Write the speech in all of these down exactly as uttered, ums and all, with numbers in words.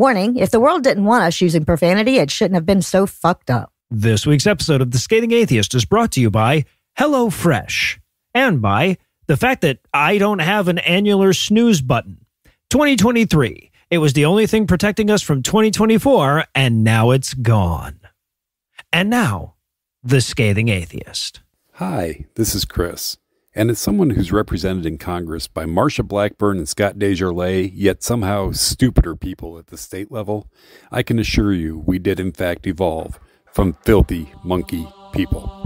Warning, if the world didn't want us using profanity, it shouldn't have been so fucked up. This week's episode of The Scathing Atheist is brought to you by HelloFresh and by the fact that I don't have an annular snooze button. twenty twenty-three, it was the only thing protecting us from twenty twenty-four, and now it's gone. And now, The Scathing Atheist. Hi, this is Chris, and as someone who's represented in Congress by Marsha Blackburn and Scott Desjardins, yet somehow stupider people at the state level, I can assure you we did in fact evolve from filthy monkey people.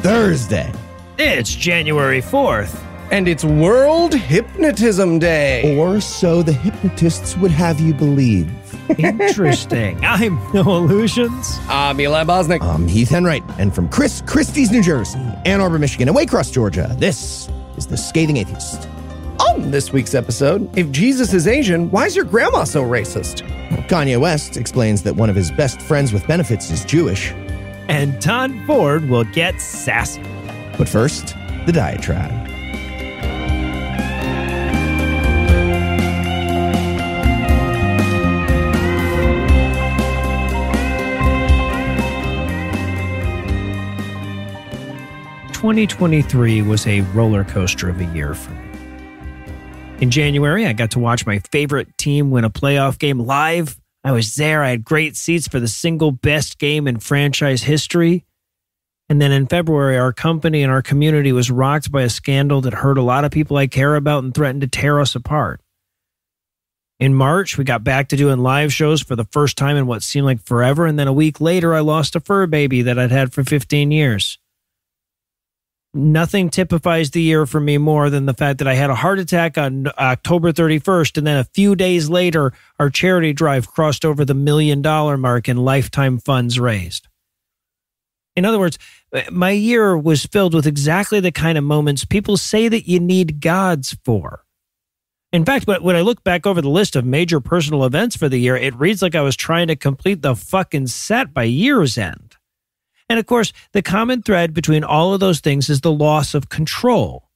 Thursday. It's January fourth. And it's World Hypnotism Day. Or so the hypnotists would have you believe. Interesting. I'm No Illusions. I'm Eli Bosnick. I'm Heath Enwright. And from Chris Christie's New Jersey, Ann Arbor, Michigan, and Waycross, Georgia, this is The Scathing Atheist. On this week's episode, if Jesus is Asian, why is your grandma so racist? Kanye West explains that one of his best friends with benefits is Jewish. And Don Ford will get sassy. But first, the diatribe. twenty twenty-three was a roller coaster of a year for me. In January, I got to watch my favorite team win a playoff game live. I was there. I had great seats for the single best game in franchise history. And then in February, our company and our community was rocked by a scandal that hurt a lot of people I care about and threatened to tear us apart. In March, we got back to doing live shows for the first time in what seemed like forever. And then a week later, I lost a fur baby that I'd had for fifteen years. Nothing typifies the year for me more than the fact that I had a heart attack on October thirty-first, and then a few days later, our charity drive crossed over the million dollar mark in lifetime funds raised. In other words, my year was filled with exactly the kind of moments people say that you need gods for. In fact, when I look back over the list of major personal events for the year, it reads like I was trying to complete the fucking set by year's end. And of course, the common thread between all of those things is the loss of control,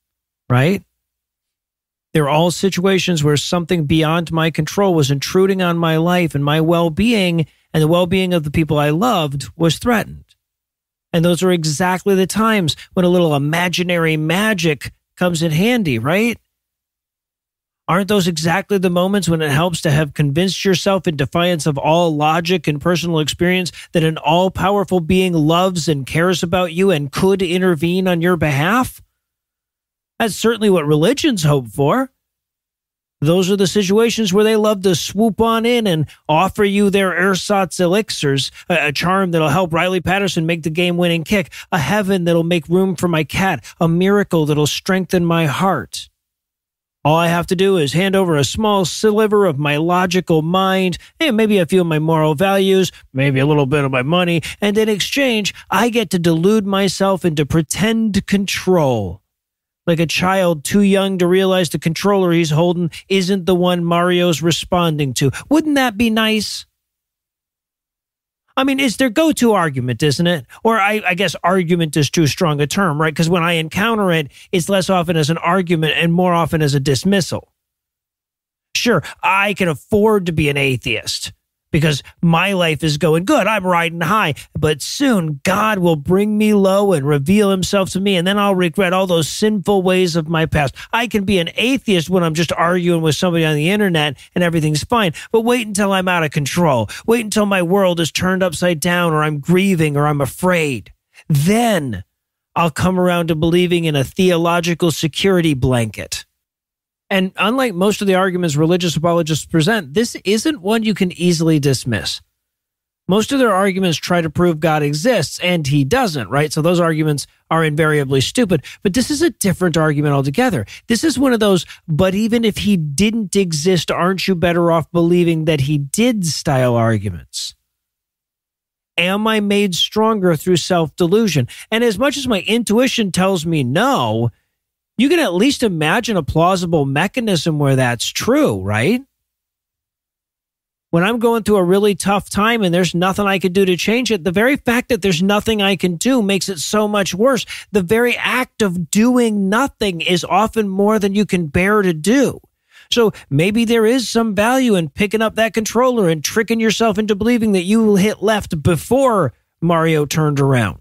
right? They're all situations where something beyond my control was intruding on my life and my well-being, and the well-being of the people I loved was threatened. And those are exactly the times when a little imaginary magic comes in handy, right? Aren't those exactly the moments when it helps to have convinced yourself in defiance of all logic and personal experience that an all-powerful being loves and cares about you and could intervene on your behalf? That's certainly what religions hope for. Those are the situations where they love to swoop on in and offer you their ersatz elixirs, a charm that'll help Riley Patterson make the game-winning kick, a heaven that'll make room for my cat, a miracle that'll strengthen my heart. All I have to do is hand over a small sliver of my logical mind and maybe a few of my moral values, maybe a little bit of my money, and in exchange, I get to delude myself into pretend control. Like a child too young to realize the controller he's holding isn't the one Mario's responding to. Wouldn't that be nice? I mean, it's their go-to argument, isn't it? Or I, I guess argument is too strong a term, right? Because when I encounter it, it's less often as an argument and more often as a dismissal. Sure, I can afford to be an atheist because my life is going good. I'm riding high. But soon God will bring me low and reveal himself to me, and then I'll regret all those sinful ways of my past. I can be an atheist when I'm just arguing with somebody on the internet and everything's fine. But wait until I'm out of control. Wait until my world is turned upside down, or I'm grieving, or I'm afraid. Then I'll come around to believing in a theological security blanket. And unlike most of the arguments religious apologists present, this isn't one you can easily dismiss. Most of their arguments try to prove God exists, and he doesn't, right? So those arguments are invariably stupid. But this is a different argument altogether. This is one of those, but even if he didn't exist, aren't you better off believing that he did style arguments? Am I made stronger through self-delusion? And as much as my intuition tells me no, you can at least imagine a plausible mechanism where that's true, right? When I'm going through a really tough time and there's nothing I could do to change it, the very fact that there's nothing I can do makes it so much worse. The very act of doing nothing is often more than you can bear to do. So maybe there is some value in picking up that controller and tricking yourself into believing that you will hit left before Mario turned around.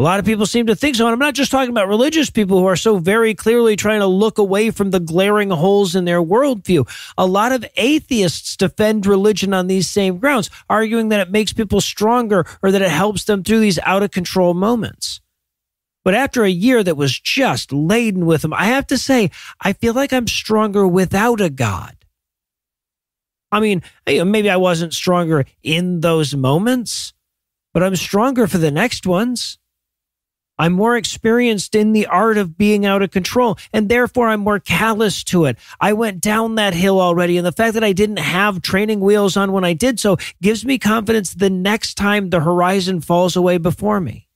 A lot of people seem to think so. And I'm not just talking about religious people who are so very clearly trying to look away from the glaring holes in their worldview. A lot of atheists defend religion on these same grounds, arguing that it makes people stronger or that it helps them through these out of control moments. But after a year that was just laden with them, I have to say, I feel like I'm stronger without a God. I mean, maybe I wasn't stronger in those moments, but I'm stronger for the next ones. I'm more experienced in the art of being out of control, and therefore I'm more callous to it. I went down that hill already, and the fact that I didn't have training wheels on when I did so gives me confidence the next time the horizon falls away before me.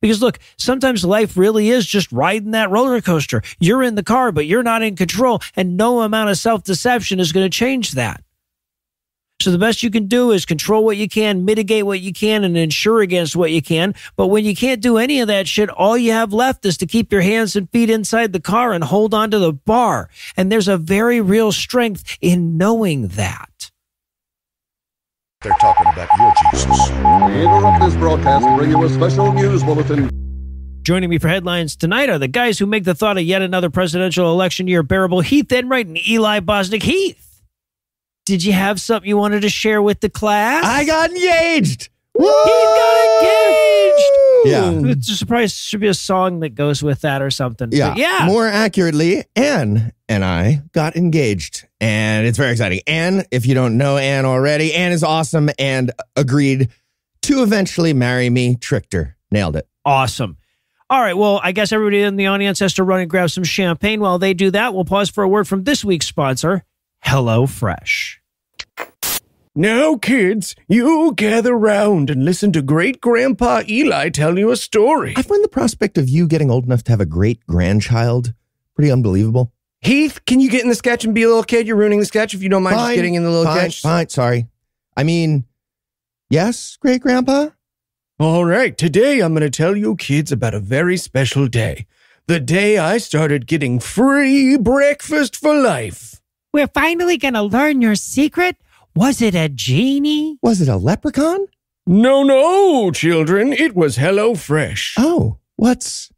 Because look, sometimes life really is just riding that roller coaster. You're in the car, but you're not in control, and no amount of self-deception is going to change that. So the best you can do is control what you can, mitigate what you can, and insure against what you can. But when you can't do any of that shit, all you have left is to keep your hands and feet inside the car and hold on to the bar. And there's a very real strength in knowing that. They're talking about your Jesus. We interrupt this broadcast and bring you a special news bulletin. Joining me for headlines tonight are the guys who make the thought of yet another presidential election year bearable, Heath Enwright and Eli Bosnick. Heath, did you have something you wanted to share with the class? I got engaged. Woo! He got engaged. Yeah. It's a surprise. Should be a song that goes with that or something. Yeah. But yeah. More accurately, Ann and I got engaged, and it's very exciting. Ann, if you don't know Ann already, Ann is awesome and agreed to eventually marry me. Tricked her. Nailed it. Awesome. All right, well, I guess everybody in the audience has to run and grab some champagne. While they do that, we'll pause for a word from this week's sponsor, HelloFresh. Now, kids, you gather round and listen to great-grandpa Eli tell you a story. I find the prospect of you getting old enough to have a great-grandchild pretty unbelievable. Heath, can you get in the sketch and be a little kid? You're ruining the sketch if you don't mind fine, just getting in the little fine, sketch. Fine, sorry. I mean, yes, great-grandpa? All right, today I'm going to tell you kids about a very special day. The day I started getting free breakfast for life. We're finally going to learn your secret. Was it a genie? Was it a leprechaun? No, no, children. It was HelloFresh. Oh, what's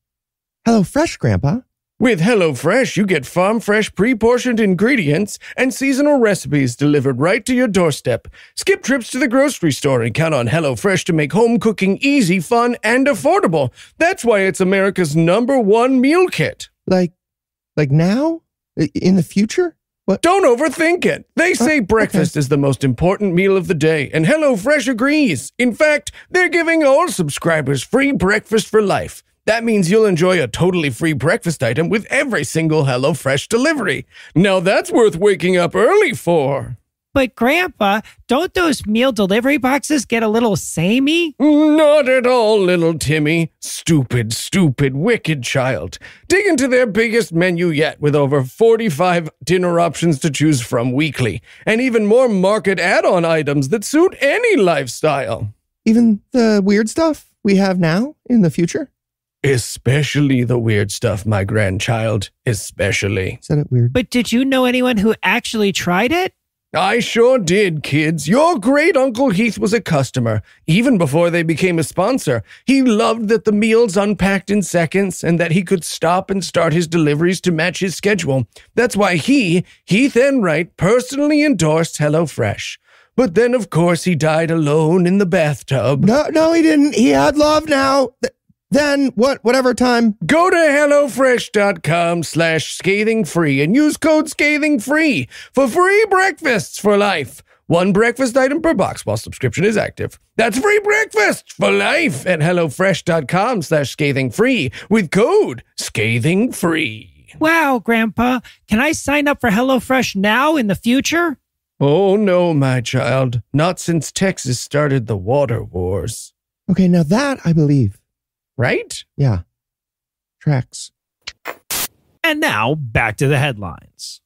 HelloFresh, Grandpa? With HelloFresh, you get farm-fresh pre-portioned ingredients and seasonal recipes delivered right to your doorstep. Skip trips to the grocery store and count on HelloFresh to make home cooking easy, fun, and affordable. That's why it's America's number one meal kit. Like, like now? In the future? What? Don't overthink it. They say oh, breakfast okay. is the most important meal of the day, and HelloFresh agrees. In fact, they're giving all subscribers free breakfast for life. That means you'll enjoy a totally free breakfast item with every single HelloFresh delivery. Now that's worth waking up early for. But Grandpa, don't those meal delivery boxes get a little samey? Not at all, little Timmy. Stupid, stupid, wicked child. Dig into their biggest menu yet with over forty-five dinner options to choose from weekly. And even more market add-on items that suit any lifestyle. Even the weird stuff we have now in the future? Especially the weird stuff, my grandchild. Especially. Said it weird. But did you know anyone who actually tried it? I sure did, kids. Your great Uncle Heath was a customer, even before they became a sponsor. He loved that the meals unpacked in seconds and that he could stop and start his deliveries to match his schedule. That's why he, Heath Enwright, personally endorsed HelloFresh. But then, of course, he died alone in the bathtub. No, no, he didn't. He had love now. Th then, what? whatever time. Go to HelloFresh.com slash scathingfree and use code scathingfree for free breakfasts for life. One breakfast item per box while subscription is active. That's free breakfast for life at HelloFresh.com slash scathingfree with code scathingfree. Wow, Grandpa. Can I sign up for HelloFresh now in the future? Oh, no, my child. Not since Texas started the water wars. Okay, now that I believe. Right? Yeah. Tracks. And now, back to the headlines.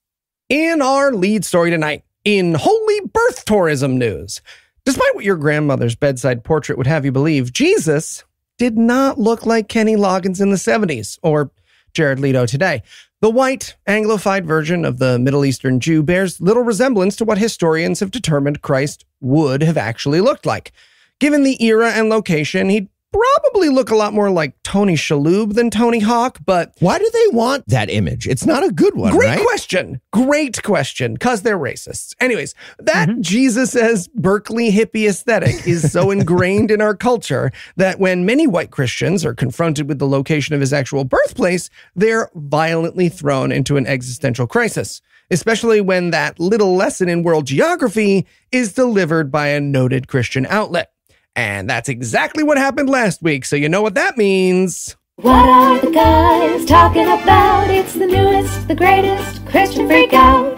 In our lead story tonight, in holy birth tourism news, despite what your grandmother's bedside portrait would have you believe, Jesus did not look like Kenny Loggins in the seventies or Jared Leto today. The white, anglified version of the Middle Eastern Jew bears little resemblance to what historians have determined Christ would have actually looked like. Given the era and location, he'd probably look a lot more like Tony Shalhoub than Tony Hawk, but... Why do they want that image? It's not a good one, great right? Great question. Great question, because they're racists. Anyways, that mm-hmm. Jesus as Berkeley hippie aesthetic is so ingrained in our culture that when many white Christians are confronted with the location of his actual birthplace, they're violently thrown into an existential crisis, especially when that little lesson in world geography is delivered by a noted Christian outlet. And that's exactly what happened last week, so you know what that means. What are the guys talking about? It's the newest, the greatest Christian freakout.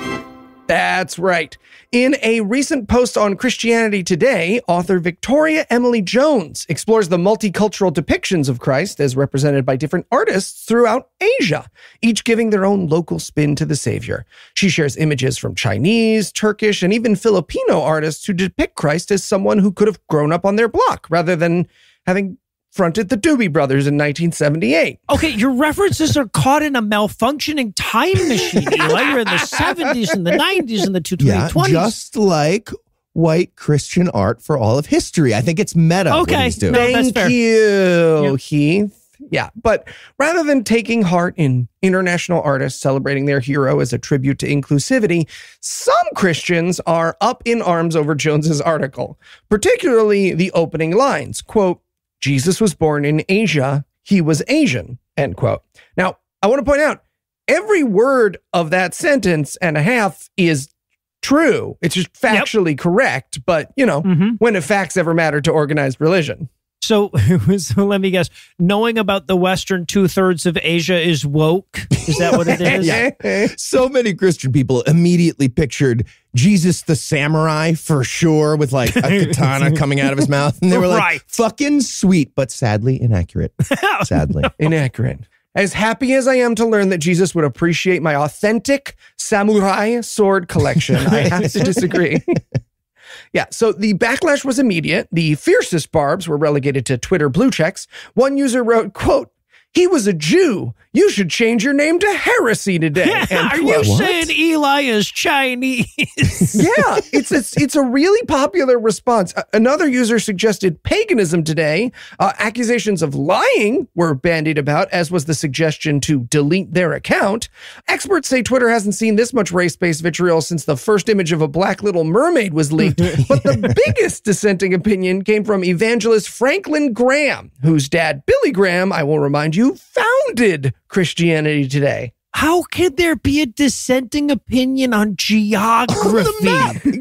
That's right. In a recent post on Christianity Today, author Victoria Emily Jones explores the multicultural depictions of Christ as represented by different artists throughout Asia, each giving their own local spin to the Savior. She shares images from Chinese, Turkish, and even Filipino artists who depict Christ as someone who could have grown up on their block rather than having fronted the Doobie Brothers in nineteen seventy-eight. Okay, your references are caught in a malfunctioning time machine, Eli. You're in the seventies and the nineties and the two twenty-twenties. Yeah, just like white Christian art for all of history. I think it's meta. Okay, no, thank that's you, yeah. Heath. Yeah, but rather than taking heart in international artists celebrating their hero as a tribute to inclusivity, some Christians are up in arms over Jones's article, particularly the opening lines, quote, Jesus was born in Asia. He was Asian, end quote. Now, I want to point out, every word of that sentence and a half is true. It's just factually yep. correct, but, you know, mm-hmm. when do facts ever matter to organized religion? So, so let me guess, knowing about the Western two-thirds of Asia is woke? Is that what it is? Yeah. So many Christian people immediately pictured Jesus the samurai for sure with like a katana coming out of his mouth. And they were like, right. fucking sweet, but sadly inaccurate. Sadly. No. Inaccurate. As happy as I am to learn that Jesus would appreciate my authentic samurai sword collection, I have to disagree. Yeah, so the backlash was immediate. The fiercest barbs were relegated to Twitter blue checks. One user wrote, quote, he was a Jew. You should change your name to heresy today. Are you saying Eli is Chinese? Yeah, it's, it's, it's a really popular response. Another user suggested paganism today. Uh, accusations of lying were bandied about, as was the suggestion to delete their account. Experts say Twitter hasn't seen this much race-based vitriol since the first image of a black Little Mermaid was leaked. But the biggest dissenting opinion came from evangelist Franklin Graham, whose dad, Billy Graham, I will remind you, you founded Christianity Today. How could there be a dissenting opinion on geography? On exactly.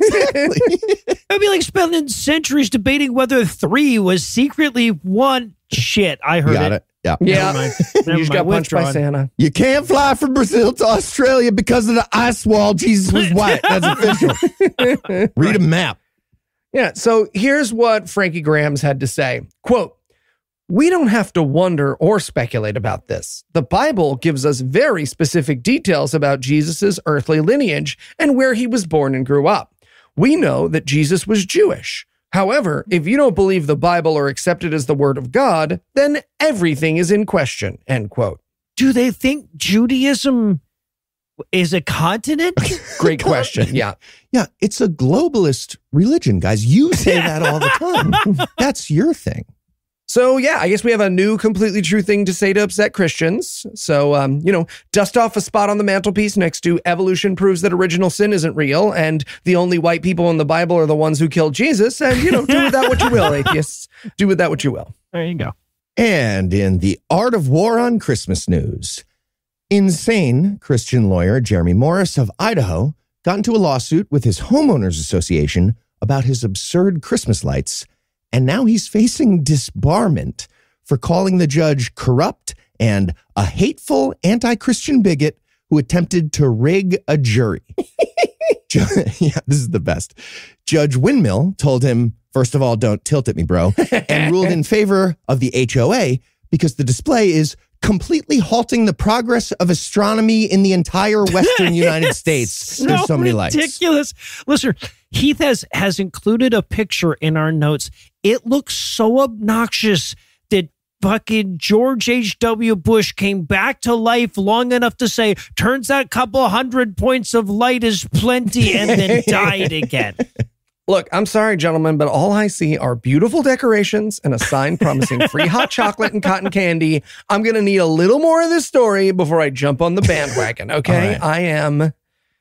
It'd be like spending centuries debating whether three was secretly one. Shit, I heard Got it. it. Yeah, yeah. Never mind. Never you just got punched by Santa. You can't fly from Brazil to Australia because of the ice wall. Jesus was white. That's official. Read a map. Yeah. So here's what Frankie Graham's had to say. Quote. We don't have to wonder or speculate about this. The Bible gives us very specific details about Jesus' earthly lineage and where he was born and grew up. We know that Jesus was Jewish. However, if you don't believe the Bible or accept it as the word of God, then everything is in question, end quote. Do they think Judaism is a continent? Great question. Yeah. Yeah. It's a globalist religion, guys. You say that all the time. That's your thing. So, yeah, I guess we have a new, completely true thing to say to upset Christians. So, um, you know, dust off a spot on the mantelpiece next to evolution proves that original sin isn't real, and the only white people in the Bible are the ones who killed Jesus, and, you know, do with that what you will, atheists. Do with that what you will. There you go. And in the Art of War on Christmas news, insane Christian lawyer Jeremy Morris of Idaho got into a lawsuit with his homeowners association about his absurd Christmas lights. And now he's facing disbarment for calling the judge corrupt and a hateful anti-Christian bigot who attempted to rig a jury. Yeah, this is the best. Judge Winmill told him, first of all, don't tilt at me, bro, and ruled in favor of the H O A because the display is completely halting the progress of astronomy in the entire Western United States. There's so, so many likes. Ridiculous. Listen, Heath has, has included a picture in our notes. It looks so obnoxious that fucking George H W Bush came back to life long enough to say, turns out a couple hundred points of light is plenty, and then died again. Look, I'm sorry, gentlemen, but all I see are beautiful decorations and a sign promising free hot chocolate and cotton candy. I'm going to need a little more of this story before I jump on the bandwagon, okay? Right. I am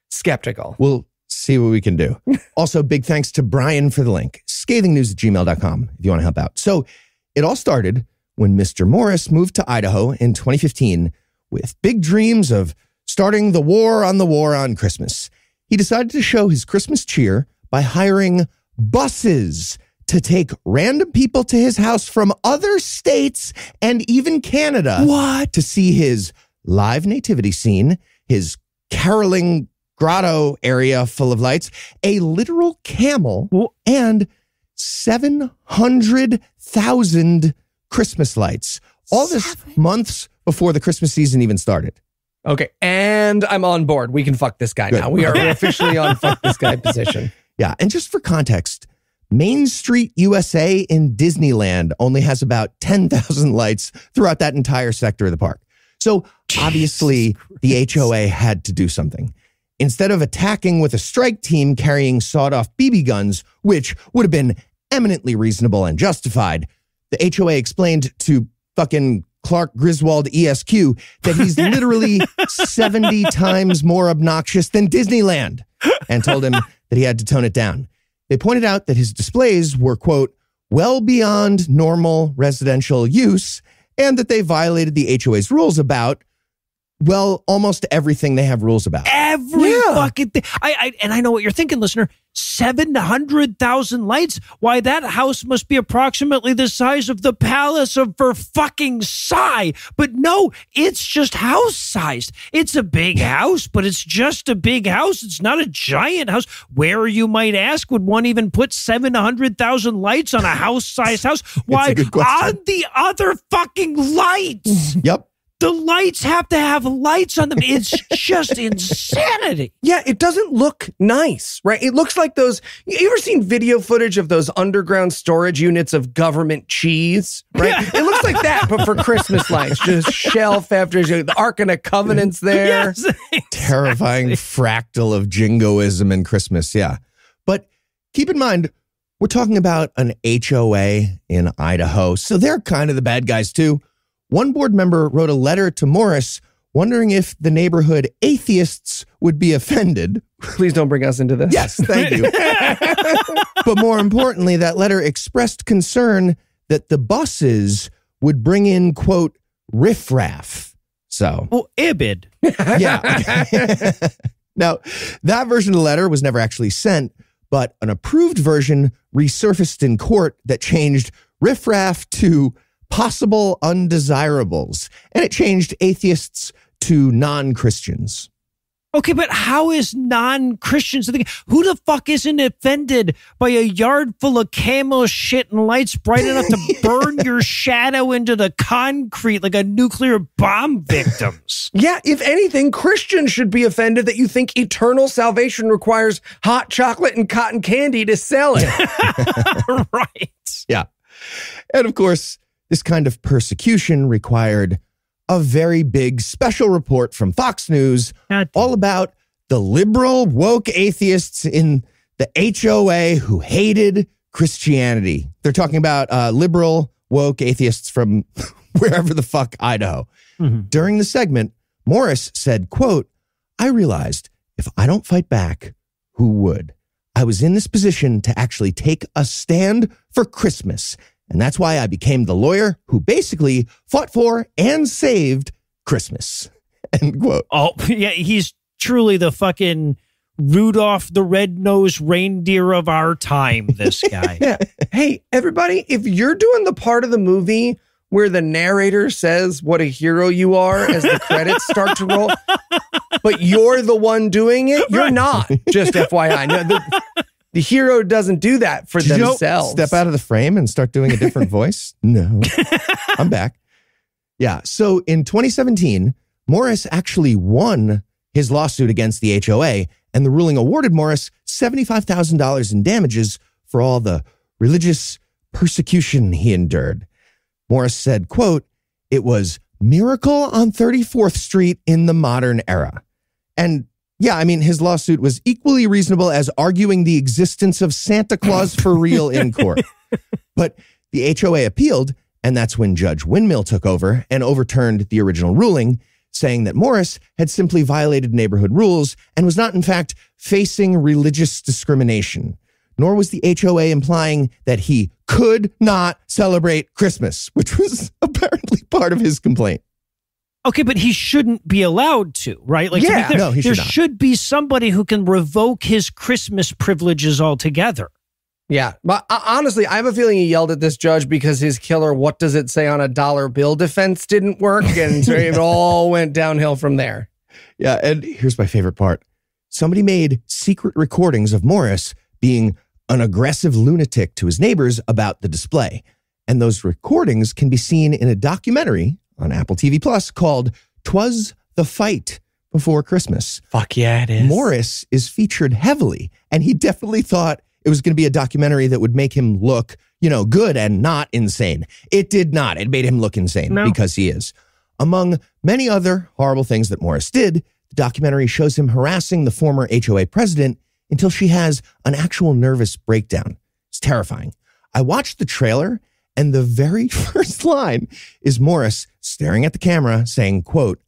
skeptical. We'll see what we can do. Also, big thanks to Brian for the link. scathing news at gmail dot com if you want to help out. So it all started when Mister Morris moved to Idaho in twenty fifteen with big dreams of starting the war on the war on Christmas. He decided to show his Christmas cheer by hiring buses to take random people to his house from other states and even Canada. What? To see his live nativity scene, his caroling grotto area full of lights, a literal camel, what? And seven hundred thousand Christmas lights. All this Seven? months before the Christmas season even started. Okay, and I'm on board. We can fuck this guy Good. now. We are officially on fuck this guy position. Yeah, and just for context, Main Street U S A in Disneyland only has about ten thousand lights throughout that entire sector of the park. So obviously the H O A had to do something. Instead of attacking with a strike team carrying sawed-off B B guns, which would have been eminently reasonable and justified, the H O A explained to fucking Clark Griswold E S Q that he's literally seventy times more obnoxious than Disneyland, and told him that he had to tone it down. They pointed out that his displays were, quote, well beyond normal residential use, and that they violated the H O A's rules about, well, almost everything they have rules about. Every yeah. fucking thing. I, I, and I know what you're thinking, listener. seven hundred thousand lights? Why, that house must be approximately the size of the palace of Ver fucking Psy. But no, it's just house sized. It's a big house, but it's just a big house. It's not a giant house. Where, you might ask, would one even put seven hundred thousand lights on a house sized house? Why, on the other fucking lights. Yep. The lights have to have lights on them. It's just insanity. Yeah, it doesn't look nice, right? It looks like those, you ever seen video footage of those underground storage units of government cheese, right? Yeah. It looks like that, but for Christmas lights, just shelf after shelf, the Ark and the Covenant's there. Yes, exactly. Terrifying fractal of jingoism and Christmas, yeah. But keep in mind, we're talking about an H O A in Idaho, so they're kind of the bad guys too. One board member wrote a letter to Morris wondering if the neighborhood atheists would be offended. Please don't bring us into this. Yes, thank you. But more importantly, that letter expressed concern that the buses would bring in, quote, riffraff. So. Oh, Ibid. Yeah. Now, that version of the letter was never actually sent, but an approved version resurfaced in court that changed riffraff to possible undesirables, and it changed atheists to non-Christians. Okay, but how is non-Christians? Who the fuck isn't offended by a yard full of camel shit and lights bright enough to burn your shadow into the concrete like a nuclear bomb victims? Yeah, if anything, Christians should be offended that you think eternal salvation requires hot chocolate and cotton candy to sell it. Right. Yeah. And of course, this kind of persecution required a very big special report from Fox News all about the liberal woke atheists in the H O A who hated Christianity. They're talking about uh, liberal woke atheists from wherever the fuck, Idaho. Mm-hmm. During the segment, Morris said, quote, I realized if I don't fight back, who would? I was in this position to actually take a stand for Christmas. And that's why I became the lawyer who basically fought for and saved Christmas. End quote. Oh, yeah, he's truly the fucking Rudolph the Red-Nosed Reindeer of our time, this guy. Yeah. Hey, everybody, if you're doing the part of the movie where the narrator says what a hero you are as the credits start to roll, but you're the one doing it, you're right. not. Just F Y I. No, the, The hero doesn't do that for themselves. Step out of the frame and start doing a different voice? No. I'm back. Yeah. So in twenty seventeen, Morris actually won his lawsuit against the H O A, and the ruling awarded Morris seventy-five thousand dollars in damages for all the religious persecution he endured. Morris said, quote, "It was Miracle on thirty-fourth street in the modern era." And yeah, I mean, his lawsuit was equally reasonable as arguing the existence of Santa Claus for real in court. But the H O A appealed, and that's when Judge Winmill took over and overturned the original ruling, saying that Morris had simply violated neighborhood rules and was not, in fact, facing religious discrimination. Nor was the H O A implying that he could not celebrate Christmas, which was apparently part of his complaint. Okay, but he shouldn't be allowed to, right? Like, yeah, to be clear, no, he should there not. should be somebody who can revoke his Christmas privileges altogether. Yeah, but honestly, I have a feeling he yelled at this judge because his killer "what does it say on a dollar bill" defense didn't work, and so it all went downhill from there. Yeah, and here's my favorite part. Somebody made secret recordings of Morris being an aggressive lunatic to his neighbors about the display, and those recordings can be seen in a documentary on Apple T V Plus called "'Twas the Fight Before Christmas." Fuck yeah, it is. Morris is featured heavily, and he definitely thought it was going to be a documentary that would make him look, you know, good and not insane. It did not. It made him look insane no. because he is. Among many other horrible things that Morris did, the documentary shows him harassing the former H O A president until she has an actual nervous breakdown. It's terrifying. I watched the trailer, and the very first line is Morris staring at the camera saying, quote,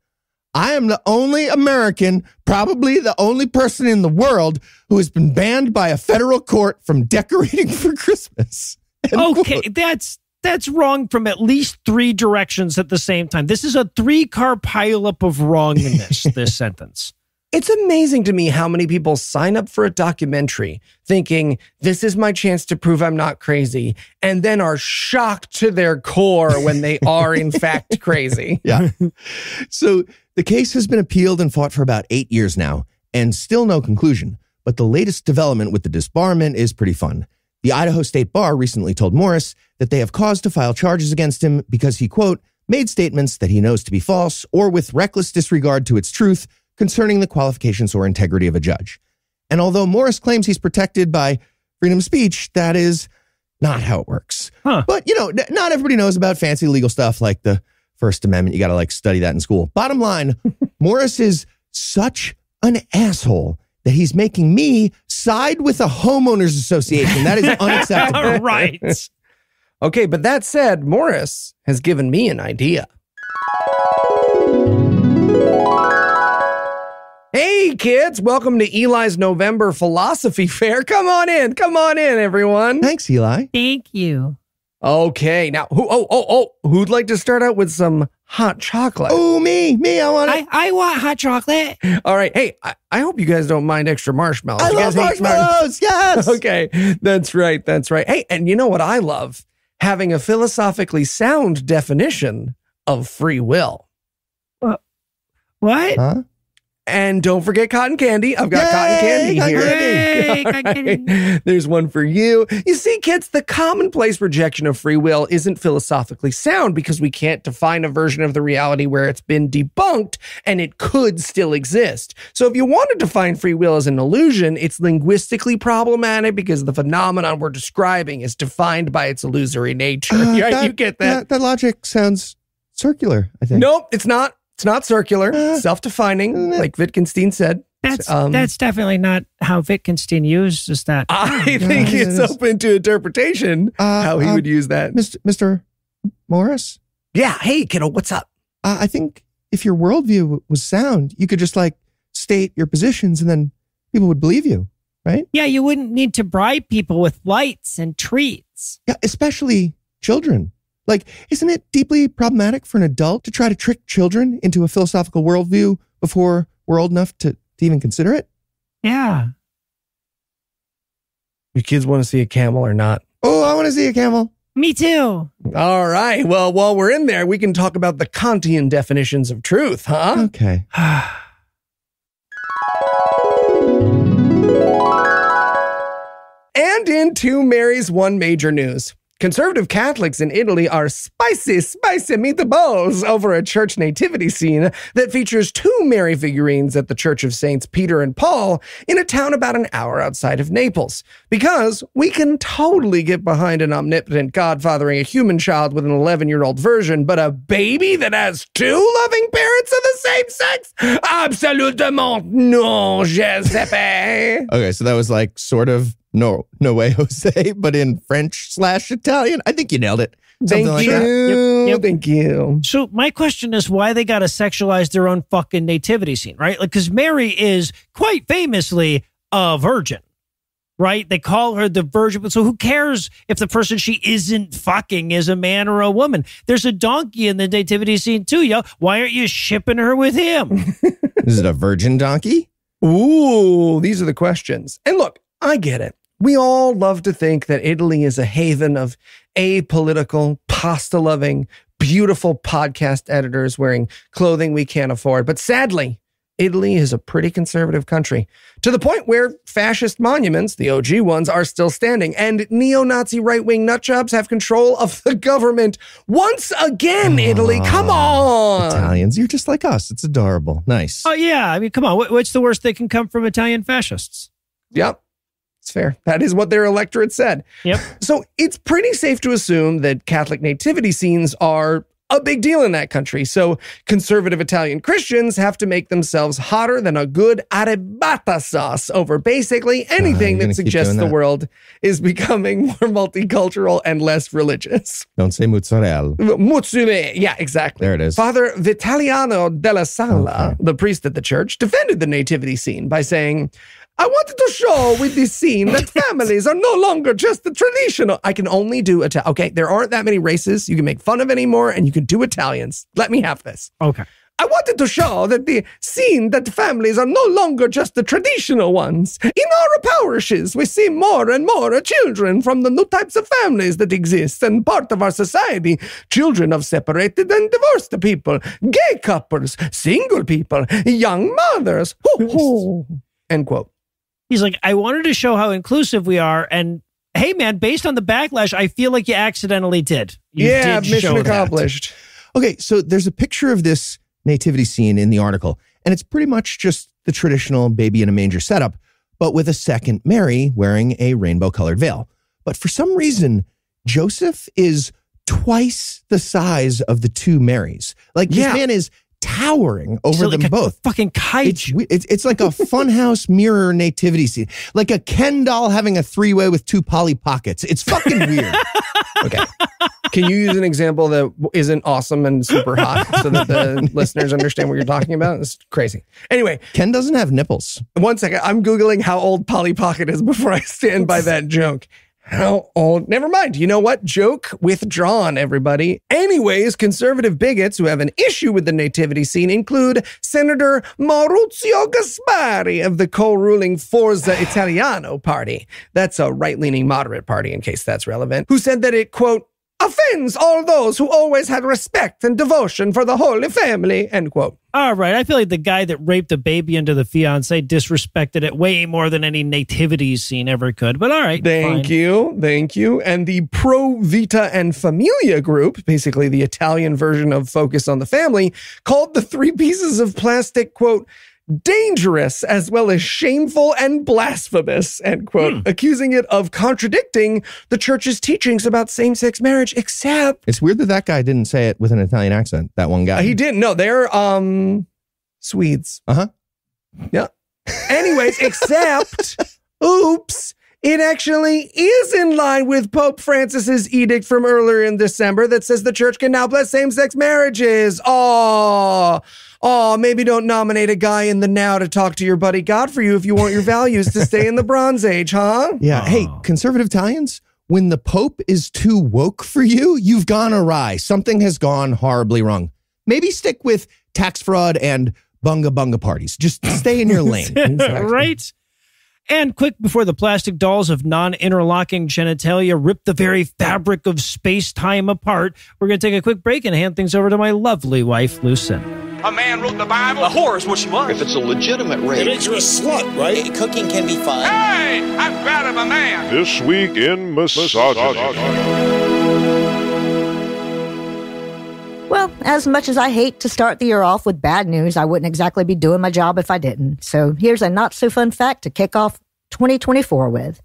"I am the only American, probably the only person in the world, who has been banned by a federal court from decorating for Christmas." Okay, that's that's wrong from at least three directions at the same time. This is a three-car pileup of wrongness, this sentence. It's amazing to me how many people sign up for a documentary thinking, this is my chance to prove I'm not crazy, and then are shocked to their core when they are, in fact, crazy. Yeah. So the case has been appealed and fought for about eight years now, and still no conclusion. But the latest development with the disbarment is pretty fun. The Idaho State Bar recently told Morris that they have cause to file charges against him because he, quote, "made statements that he knows to be false or with reckless disregard to its truth concerning the qualifications or integrity of a judge." And although Morris claims he's protected by freedom of speech, that is not how it works. Huh. But, you know, not everybody knows about fancy legal stuff like the First Amendment. You got to, like, study that in school. Bottom line, Morris is such an asshole that he's making me side with a homeowners association. That is unacceptable. Right. Okay, but that said, Morris has given me an idea. Hey, kids, welcome to Eli's November Philosophy Fair. Come on in. Come on in, everyone. Thanks, Eli. Thank you. Okay. Now, who, oh, oh, oh, who'd like to start out with some hot chocolate? Oh, me, me. I want it. I, I want hot chocolate. All right. Hey, I, I hope you guys don't mind extra marshmallows. I you love marshmallows. Yes. Okay. That's right. That's right. Hey, and you know what I love? Having a philosophically sound definition of free will. Uh, what? Huh? And don't forget cotton candy. I've got Yay, cotton candy cotton here. Candy. Yay, cotton candy. There's one for you. You see, kids, the commonplace rejection of free will isn't philosophically sound because we can't define a version of the reality where it's been debunked and it could still exist. So if you want to define free will as an illusion, it's linguistically problematic because the phenomenon we're describing is defined by its illusory nature. Uh, right? that, you get that? that? That logic sounds circular, I think. Nope, it's not. It's not circular, uh, self-defining, like Wittgenstein said. That's um, that's definitely not how Wittgenstein uses that. I think uh, it's open to interpretation uh, how he uh, would use that. Mister Mister Morris? Yeah, hey, kiddo, what's up? Uh, I think if your worldview was sound, you could just, like, state your positions and then people would believe you, right? Yeah, you wouldn't need to bribe people with lights and treats. Yeah, especially children. Like, isn't it deeply problematic for an adult to try to trick children into a philosophical worldview before we're old enough to, to even consider it? Yeah. Your kids want to see a camel or not? Oh, I want to see a camel. Me too. All right. Well, while we're in there, we can talk about the Kantian definitions of truth, huh? Okay. And in two Marys, one major news. Conservative Catholics in Italy are spicy, spicy meatballs over a church nativity scene that features two Mary figurines at the Church of Saints Peter and Paul in a town about an hour outside of Naples. Because we can totally get behind an omnipotent god fathering a human child with an eleven-year-old version, but a baby that has two loving parents of the same sex? Absolutement non, je sais pas. Okay, so that was like sort of No, no way, Jose, but in French slash Italian. I think you nailed it. Something Thank like you. That. Yep, yep. Thank you. So my question is why they got to sexualize their own fucking nativity scene, right? Like, because Mary is quite famously a virgin, right? They call her the virgin. So who cares if the person she isn't fucking is a man or a woman? There's a donkey in the nativity scene too, yo. Why aren't you shipping her with him? Is it a virgin donkey? Ooh, these are the questions. And look, I get it. We all love to think that Italy is a haven of apolitical, pasta-loving, beautiful podcast editors wearing clothing we can't afford. But sadly, Italy is a pretty conservative country, to the point where fascist monuments, the O G ones, are still standing, and neo-Nazi right-wing nutjobs have control of the government once again. Aww, Italy, come on! Italians, you're just like us. It's adorable. Nice. Oh, yeah. I mean, come on. What's the worst that can come from Italian fascists? Yep. It's fair. That is what their electorate said. Yep. So it's pretty safe to assume that Catholic nativity scenes are a big deal in that country. So conservative Italian Christians have to make themselves hotter than a good arrabbiata sauce over basically anything uh, that suggests the that. world is becoming more multicultural and less religious. Don't say mozzarella. Mozzarella. Yeah, exactly. There it is. Father Vitaliano della Sala, okay, the priest at the church, defended the nativity scene by saying, I wanted to show with this scene that families are no longer just the traditional. I can only do Italian. Okay, there aren't that many races you can make fun of anymore, and you can do Italians. Let me have this. Okay. I wanted to show that the scene that families are no longer just the traditional ones. In our parishes, we see more and more children from the new types of families that exist and part of our society. Children of separated and divorced people, gay couples, single people, young mothers. Ho, ho. End quote. He's like, I wanted to show how inclusive we are. And hey, man, based on the backlash, I feel like you accidentally did. You yeah, did mission accomplished. That. Okay, so there's a picture of this nativity scene in the article, and it's pretty much just the traditional baby in a manger setup, but with a second Mary wearing a rainbow-colored veil. But for some reason, Joseph is twice the size of the two Marys. Like, yeah. This man is towering over like them both. Fucking kite. It's, it's, it's like a funhouse mirror nativity scene. Like a Ken doll having a three-way with two Polly Pockets. It's fucking weird. Okay. Can you use an example that isn't awesome and super hot so that the listeners understand what you're talking about? It's crazy. Anyway. Ken doesn't have nipples. One second. I'm Googling how old Polly Pocket is before I stand by that joke. How old? Never mind. You know what? Joke withdrawn, everybody. Anyways, conservative bigots who have an issue with the nativity scene include Senator Maurizio Gasparri of the co-ruling Forza Italiano party. That's a right-leaning moderate party, in case that's relevant, who said that it, quote, offends all those who always had respect and devotion for the Holy Family, end quote. All right, I feel like the guy that raped the baby into the fiancé disrespected it way more than any nativity scene ever could, but all right. Thank fine. you, thank you. And the Pro Vita and Familia group, basically the Italian version of Focus on the Family, called the three pieces of plastic, quote, dangerous as well as shameful and blasphemous, end quote, hmm. accusing it of contradicting the church's teachings about same-sex marriage, except... It's weird that that guy didn't say it with an Italian accent, that one guy. He didn't. No, they're um Swedes. Uh-huh. Yeah. Anyways, except, oops, it actually is in line with Pope Francis's edict from earlier in December that says the church can now bless same-sex marriages. Oh... Oh, maybe don't nominate a guy in the now to talk to your buddy God for you if you want your values to stay in the Bronze Age, huh? Yeah. Oh. Hey, conservative Italians, when the Pope is too woke for you, you've gone awry. Something has gone horribly wrong. Maybe stick with tax fraud and bunga bunga parties. Just stay in your lane. Exactly. Right? And quick before the plastic dolls of non-interlocking genitalia rip the very fabric of space-time apart, we're going to take a quick break and hand things over to my lovely wife, Lucinda. A man wrote the Bible. A whore is what she was. If it's a legitimate rape, it makes you a slut, right? It, cooking can be fun. Hey, I'm proud of a man. This Week in Misogyny. Well, as much as I hate to start the year off with bad news, I wouldn't exactly be doing my job if I didn't. So here's a not-so-fun fact to kick off twenty twenty-four with.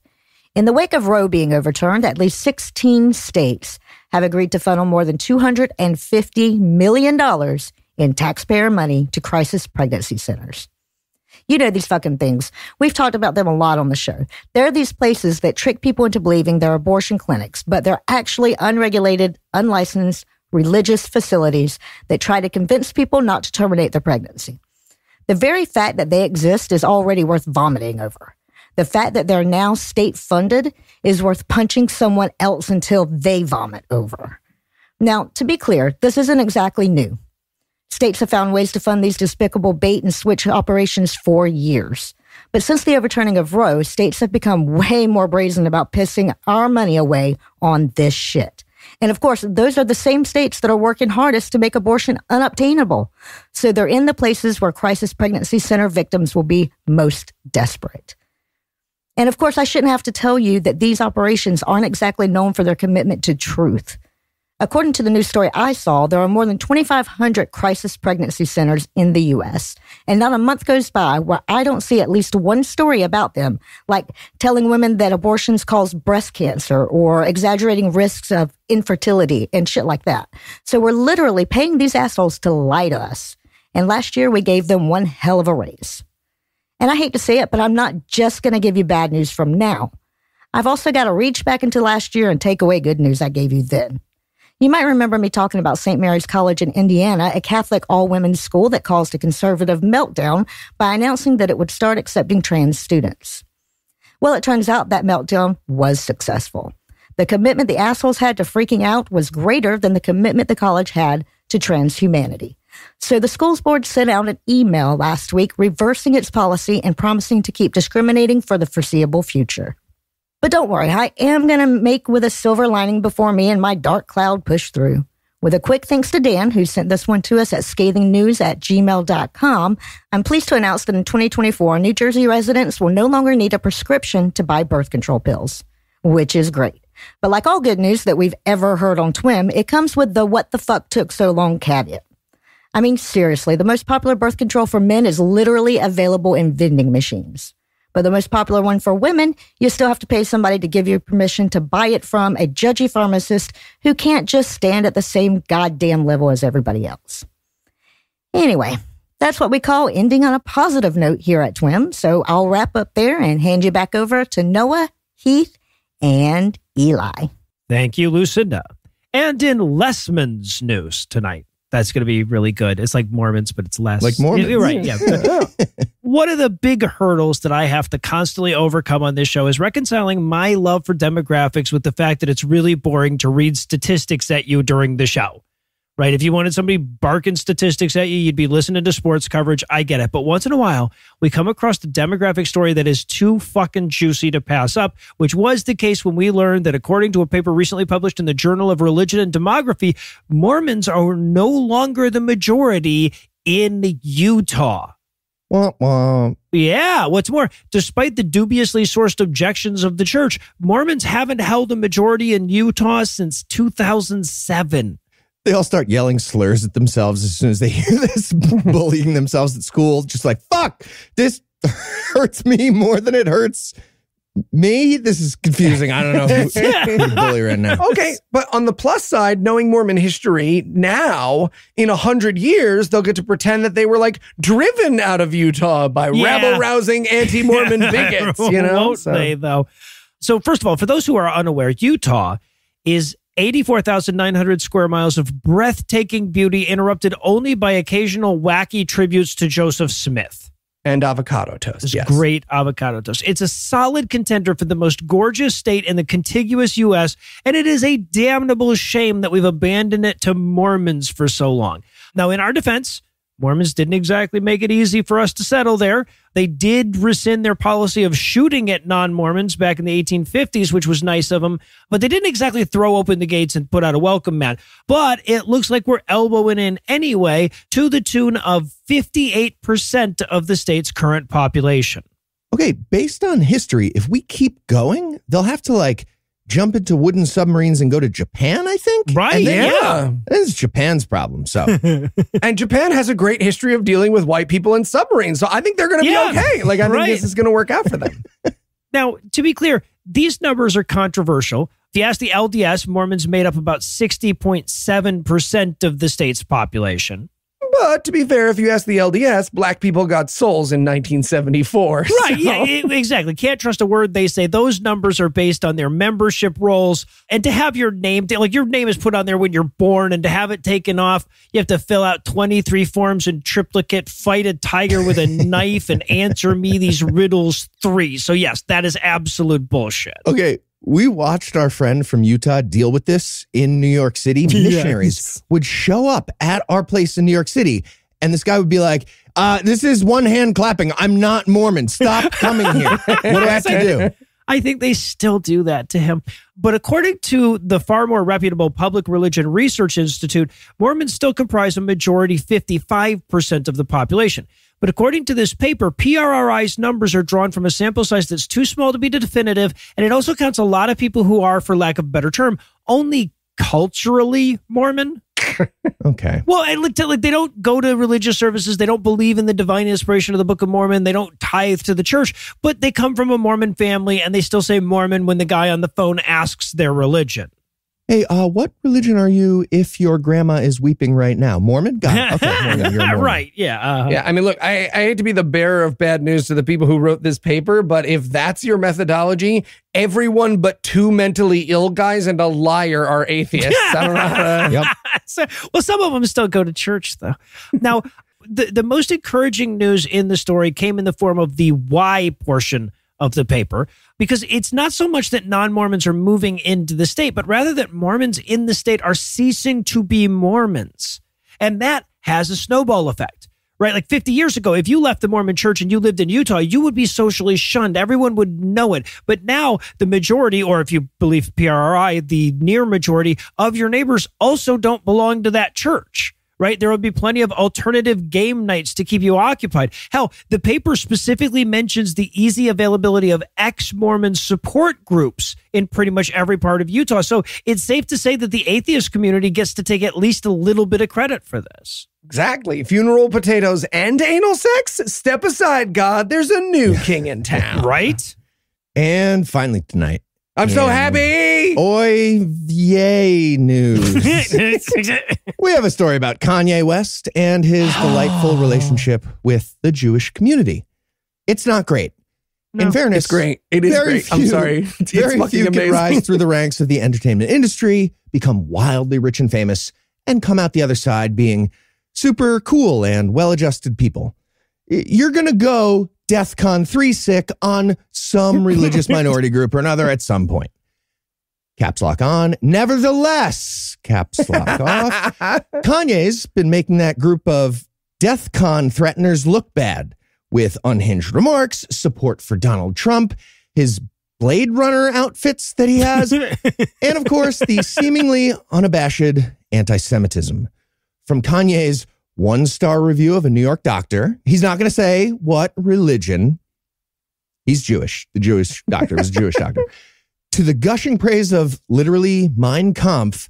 In the wake of Roe being overturned, at least sixteen states have agreed to funnel more than two hundred fifty million dollars in taxpayer money to crisis pregnancy centers. You know these fucking things. We've talked about them a lot on the show. There are these places that trick people into believing they're abortion clinics, but they're actually unregulated, unlicensed, religious facilities that try to convince people not to terminate their pregnancy. The very fact that they exist is already worth vomiting over. The fact that they're now state-funded is worth punching someone else until they vomit over. Now, to be clear, this isn't exactly new. States have found ways to fund these despicable bait-and-switch operations for years. But since the overturning of Roe, states have become way more brazen about pissing our money away on this shit. And of course, those are the same states that are working hardest to make abortion unobtainable. So they're in the places where crisis pregnancy center victims will be most desperate. And of course, I shouldn't have to tell you that these operations aren't exactly known for their commitment to truth. According to the news story I saw, there are more than twenty-five hundred crisis pregnancy centers in the U S, and not a month goes by where I don't see at least one story about them, like telling women that abortions cause breast cancer or exaggerating risks of infertility and shit like that. So we're literally paying these assholes to lie to us. And last year, we gave them one hell of a raise. And I hate to say it, but I'm not just going to give you bad news from now. I've also got to reach back into last year and take away good news I gave you then. You might remember me talking about Saint Mary's College in Indiana, a Catholic all-women's school that caused a conservative meltdown by announcing that it would start accepting trans students. Well, it turns out that meltdown was successful. The commitment the assholes had to freaking out was greater than the commitment the college had to trans humanity. So the school's board sent out an email last week reversing its policy and promising to keep discriminating for the foreseeable future. But don't worry, I am going to make with a silver lining before me and my dark cloud push through. With a quick thanks to Dan, who sent this one to us at scathing news at gmail dot com, I'm pleased to announce that in twenty twenty-four, New Jersey residents will no longer need a prescription to buy birth control pills, which is great. But like all good news that we've ever heard on T W I M, it comes with the what the fuck took so long caveat. I mean, seriously, the most popular birth control for men is literally available in vending machines. But the most popular one for women, you still have to pay somebody to give you permission to buy it from a judgy pharmacist who can't just stand at the same goddamn level as everybody else. Anyway, that's what we call ending on a positive note here at T W I M. So I'll wrap up there and hand you back over to Noah, Heath, and Eli. Thank you, Lucinda. And in Lessman's news tonight. That's going to be really good. It's like Mormons, but it's less. Like Mormons. You're right. Yeah. One of the big hurdles that I have to constantly overcome on this show is reconciling my love for demographics with the fact that it's really boring to read statistics at you during the show. Right? If you wanted somebody barking statistics at you, you'd be listening to sports coverage. I get it. But once in a while, we come across the demographic story that is too fucking juicy to pass up, which was the case when we learned that according to a paper recently published in the Journal of Religion and Demography, Mormons are no longer the majority in Utah. Womp womp. Yeah, what's more, despite the dubiously sourced objections of the church, Mormons haven't held a majority in Utah since two thousand seven. They all start yelling slurs at themselves as soon as they hear this, bullying themselves at school. Just like, fuck, this hurts me more than it hurts me. This is confusing. I don't know who, who to bully right now. Okay, but on the plus side, knowing Mormon history now, in a hundred years, they'll get to pretend that they were like driven out of Utah by yeah. rabble-rousing anti-Mormon bigots. You know? Won't so. They, though? So first of all, for those who are unaware, Utah is eighty-four thousand nine hundred square miles of breathtaking beauty, interrupted only by occasional wacky tributes to Joseph Smith. And avocado toast. This yes. Great avocado toast. It's a solid contender for the most gorgeous state in the contiguous U S, and it is a damnable shame that we've abandoned it to Mormons for so long. Now, in our defense, Mormons didn't exactly make it easy for us to settle there. They did rescind their policy of shooting at non-Mormons back in the eighteen fifties, which was nice of them, but they didn't exactly throw open the gates and put out a welcome mat. But it looks like we're elbowing in anyway to the tune of fifty-eight percent of the state's current population. Okay, based on history, if we keep going, they'll have to like jump into wooden submarines and go to Japan, I think. Right, then, yeah. This is Japan's problem, so. And Japan has a great history of dealing with white people in submarines, so I think they're going to yeah. be okay. Like, I right. think this is going to work out for them. Now, to be clear, these numbers are controversial. If you ask the L D S, Mormons made up about sixty point seven percent of the state's population. But to be fair, if you ask the L D S, black people got souls in nineteen seventy-four. So. Right, yeah, it, exactly. Can't trust a word they say. Those numbers are based on their membership rolls. And to have your name, like your name is put on there when you're born, and to have it taken off, you have to fill out twenty-three forms in triplicate, fight a tiger with a knife, and answer me these riddles three. So yes, that is absolute bullshit. Okay. We watched our friend from Utah deal with this in New York City. Missionaries yes. would show up at our place in New York City, and this guy would be like, uh, this is one hand clapping. I'm not Mormon. Stop coming here. What do I have to do? I think they still do that to him. But according to the far more reputable Public Religion Research Institute, Mormons still comprise a majority, fifty-five percent of the population. But according to this paper, P R R I's numbers are drawn from a sample size that's too small to be definitive, and it also counts a lot of people who are, for lack of a better term, only culturally Mormon. Okay. Well, and like, like they don't go to religious services. They don't believe in the divine inspiration of the Book of Mormon. They don't tithe to the church, but they come from a Mormon family, and they still say Mormon when the guy on the phone asks their religion. Hey, uh, what religion are you if your grandma is weeping right now? Mormon? God. Okay, Mormon, you're a Mormon. Right, yeah. Uh, yeah, I mean, look, I, I hate to be the bearer of bad news to the people who wrote this paper, but if that's your methodology, everyone but two mentally ill guys and a liar are atheists. I don't know how to... Yep. So, well, some of them still go to church, though. Now, the, the most encouraging news in the story came in the form of the why portion of the paper, because it's not so much that non-Mormons are moving into the state, but rather that Mormons in the state are ceasing to be Mormons. And that has a snowball effect, right? Like fifty years ago, if you left the Mormon church and you lived in Utah, you would be socially shunned. Everyone would know it. But now the majority, or if you believe P R R I, the near majority of your neighbors also don't belong to that church. Right? There will be plenty of alternative game nights to keep you occupied. Hell, the paper specifically mentions the easy availability of ex-Mormon support groups in pretty much every part of Utah. So it's safe to say that the atheist community gets to take at least a little bit of credit for this. Exactly. Funeral potatoes and anal sex? Step aside, God. There's a new king in town. Right? And finally tonight. I'm so happy! Oy, yay news. We have a story about Kanye West and his delightful relationship with the Jewish community. It's not great. No, in fairness, it's great. It is very great. Few, I'm sorry. It's very fucking few amazing. Can rise through the ranks of the entertainment industry, become wildly rich and famous, and come out the other side being super cool and well-adjusted people. You're going to go DEFCON three sick on some religious minority group or another at some point. Caps lock on. Nevertheless, caps lock off. Kanye's been making that group of DEFCON threateners look bad with unhinged remarks, support for Donald Trump, his Blade Runner outfits that he has, and of course, the seemingly unabashed anti-Semitism. From Kanye's one-star review of a New York doctor. He's not going to say what religion. He's Jewish. The Jewish doctor was a Jewish doctor. To the gushing praise of literally Mein Kampf,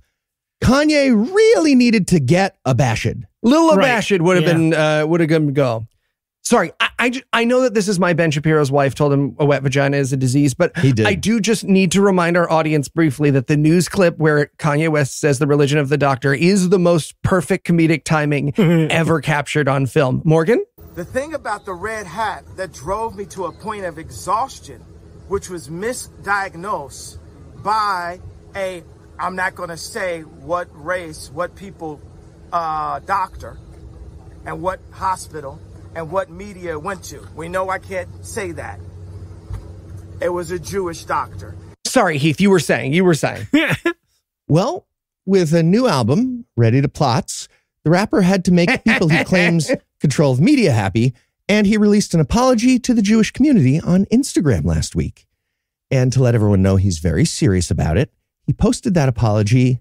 Kanye really needed to get abashed. Little abashed right. would have yeah. been, uh, would have been go. Sorry, I, I, I know that this is my Ben Shapiro's wife told him a wet vagina is a disease, but he did. I do just need to remind our audience briefly that the news clip where Kanye West says the religion of the doctor is the most perfect comedic timing ever captured on film. Morgan? The thing about the red hat that drove me to a point of exhaustion, which was misdiagnosed by a, I'm not going to say what race, what people, uh, doctor, and what hospital, and what media went to. We know I can't say that. It was a Jewish doctor. Sorry, Heath, you were saying, you were saying. Well, with a new album, Ready to Plots, the rapper had to make people he claims control of media happy, and he released an apology to the Jewish community on Instagram last week. And to let everyone know he's very serious about it, he posted that apology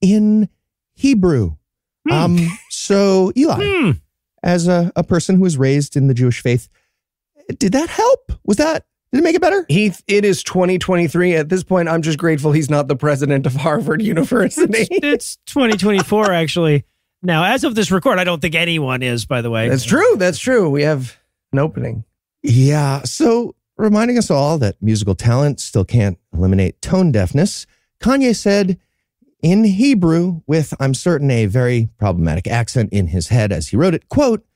in Hebrew. Hmm. Um, so, Eli... Hmm. As a, a person who was raised in the Jewish faith, did that help? Was that Did it make it better? Heath, it is twenty twenty-three. At this point, I'm just grateful he's not the president of Harvard University. It's, it's twenty twenty-four, actually. Now, as of this record, I don't think anyone is, by the way. That's true. That's true. We have an opening. Yeah. So reminding us all that musical talent still can't eliminate tone deafness, Kanye said in Hebrew, with, I'm certain, a very problematic accent in his head as he wrote it, quote,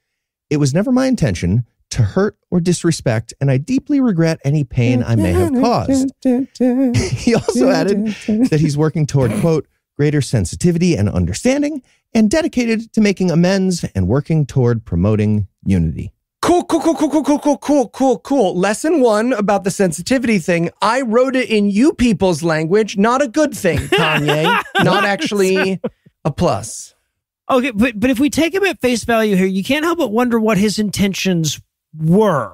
"It was never my intention to hurt or disrespect, and I deeply regret any pain I may have caused." He also added that he's working toward, quote, "greater sensitivity and understanding, and dedicated to making amends and working toward promoting unity." Cool, cool, cool, cool, cool, cool, cool, cool, cool, cool. Lesson one about the sensitivity thing. I wrote it in you people's language. Not a good thing, Kanye. Not actually a plus. Okay, but, but if we take him at face value here, you can't help but wonder what his intentions were,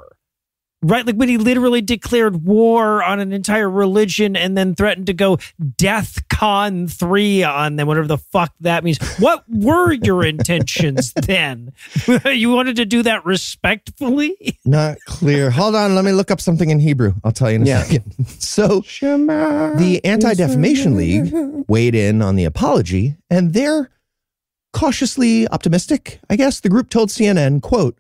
right? Like when he literally declared war on an entire religion and then threatened to go DEATHCON three on them, whatever the fuck that means. What were your intentions then? You wanted to do that respectfully? Not clear. Hold on, let me look up something in Hebrew. I'll tell you in a yeah. second. So Shema, the Anti-Defamation League weighed in on the apology, and they're cautiously optimistic, I guess. The group told C N N, quote,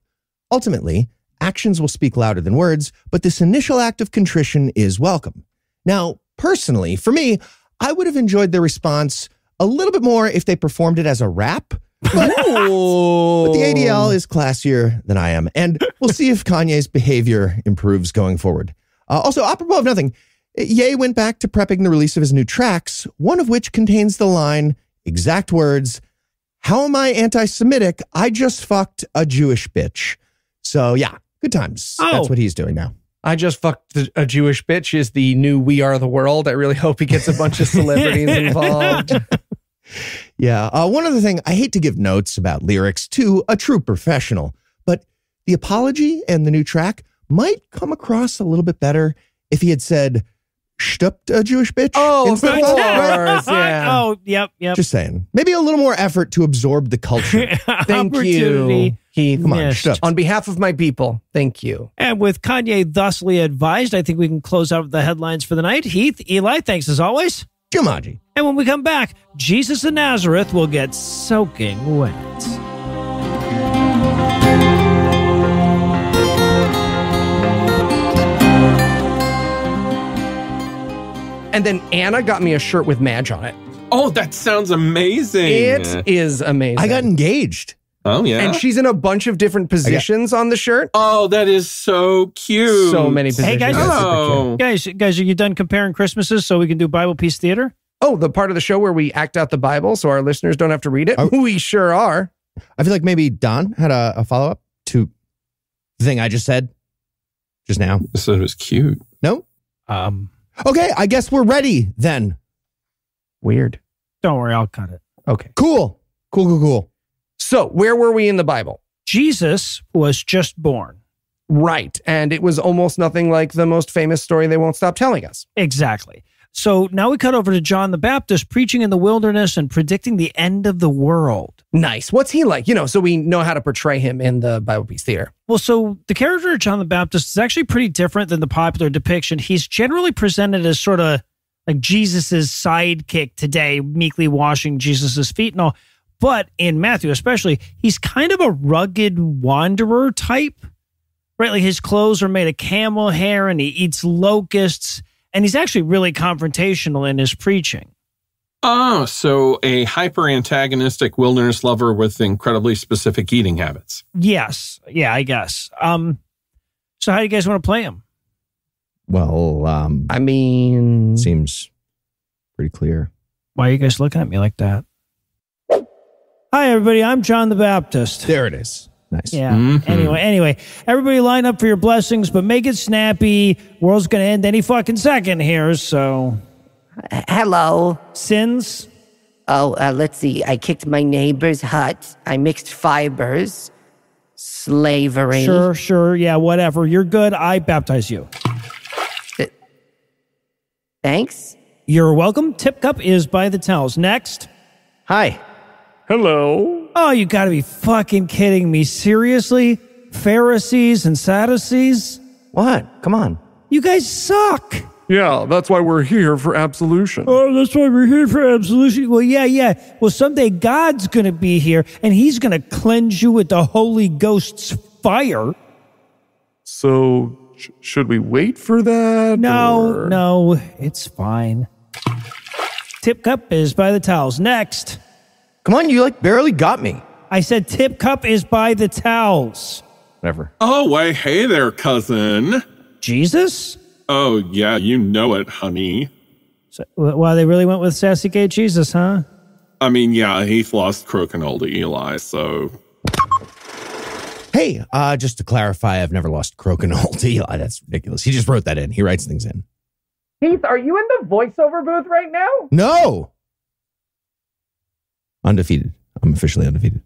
"Ultimately, actions will speak louder than words, but this initial act of contrition is welcome." Now, personally, for me, I would have enjoyed their response a little bit more if they performed it as a rap. But, but the A D L is classier than I am, and we'll see if Kanye's behavior improves going forward. Uh, also, apropos of nothing, Ye went back to prepping the release of his new tracks, one of which contains the line, exact words, "How am I anti-Semitic? I just fucked a Jewish bitch." So yeah, good times. Oh. That's what he's doing now. "I just fucked a Jewish bitch" is the new We Are the World. I really hope he gets a bunch of celebrities involved. Yeah. Uh, one other thing, I hate to give notes about lyrics to a true professional, but the apology and the new track might come across a little bit better if he had said, "Stupped a Jewish bitch." Oh, of course. Yeah. Oh, yep, yep. Just saying. Maybe a little more effort to absorb the culture. Thank you, Heath. Come on, on behalf of my people, thank you. And with Kanye thusly advised, I think we can close out the headlines for the night. Heath, Eli, thanks as always. Jumanji. And when we come back, Jesus of Nazareth will get soaking wet. And then Anna got me a shirt with Madge on it. Oh, that sounds amazing. It is amazing. I got engaged. Oh, yeah. And she's in a bunch of different positions on the shirt. Oh, that is so cute. So many positions. Hey, guys. Oh. Guys, guys, are you done comparing Christmases so we can do Bible Peace Theater? Oh, the part of the show where we act out the Bible so our listeners don't have to read it? Are, we sure are. I feel like maybe Don had a, a follow-up to the thing I just said just now. I said it was cute. No? Um... Okay, I guess we're ready then. Weird. Don't worry, I'll cut it. Okay. Cool. Cool, cool, cool. So, where were we in the Bible? Jesus was just born. Right. And it was almost nothing like the most famous story they won't stop telling us. Exactly. So, now we cut over to John the Baptist preaching in the wilderness and predicting the end of the world. Nice. What's he like? You know, so we know how to portray him in the Bible Peace Theater. Well, so the character of John the Baptist is actually pretty different than the popular depiction. He's generally presented as sort of like Jesus's sidekick today, meekly washing Jesus's feet and all. But in Matthew especially, he's kind of a rugged wanderer type, right? Like his clothes are made of camel hair and he eats locusts. And he's actually really confrontational in his preaching. Oh, so a hyper-antagonistic wilderness lover with incredibly specific eating habits. Yes. Yeah, I guess. Um, so how do you guys want to play him? Well, um, I mean... seems pretty clear. Why are you guys looking at me like that? Hi, everybody. I'm John the Baptist. There it is. Nice. Yeah. Mm-hmm. Anyway, anyway, everybody line up for your blessings, but make it snappy. World's going to end any fucking second here, so... Hello. Sins? Oh, uh, let's see. I kicked my neighbor's hut. I mixed fibers. Slavery. Sure, sure. Yeah, whatever. You're good. I baptize you. Th- Thanks. You're welcome. Tip cup is by the towels. Next. Hi. Hello. Oh, you gotta be fucking kidding me. Seriously? Pharisees and Sadducees? What? Come on. You guys suck. Yeah, that's why we're here for absolution. Oh, that's why we're here for absolution. Well, yeah, yeah. Well, someday God's going to be here, and he's going to cleanse you with the Holy Ghost's fire. So sh should we wait for that? No, or? no, it's fine. Tip cup is by the towels. Next. Come on, you like barely got me. I said tip cup is by the towels. Never. Oh, why, hey there, cousin. Jesus? Oh, yeah, you know it, honey. So, wow, they really went with Sassy Gay Jesus, huh? I mean, yeah, Heath lost Crokinole to Eli, so... Hey, uh, just to clarify, I've never lost Crokinole to Eli. That's ridiculous. He just wrote that in. He writes things in. Heath, are you in the voiceover booth right now? No! Undefeated. I'm officially undefeated.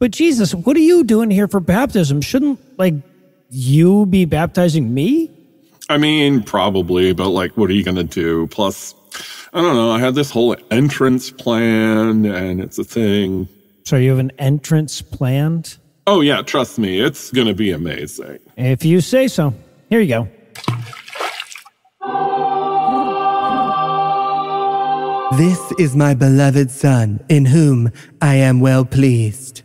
But Jesus, what are you doing here for baptism? Shouldn't, like... you be baptizing me? I mean, probably, but like, what are you going to do? Plus, I don't know, I had this whole entrance planned, and it's a thing. So you have an entrance planned? Oh, yeah, trust me, it's going to be amazing. If you say so. Here you go. This is my beloved son, in whom I am well pleased.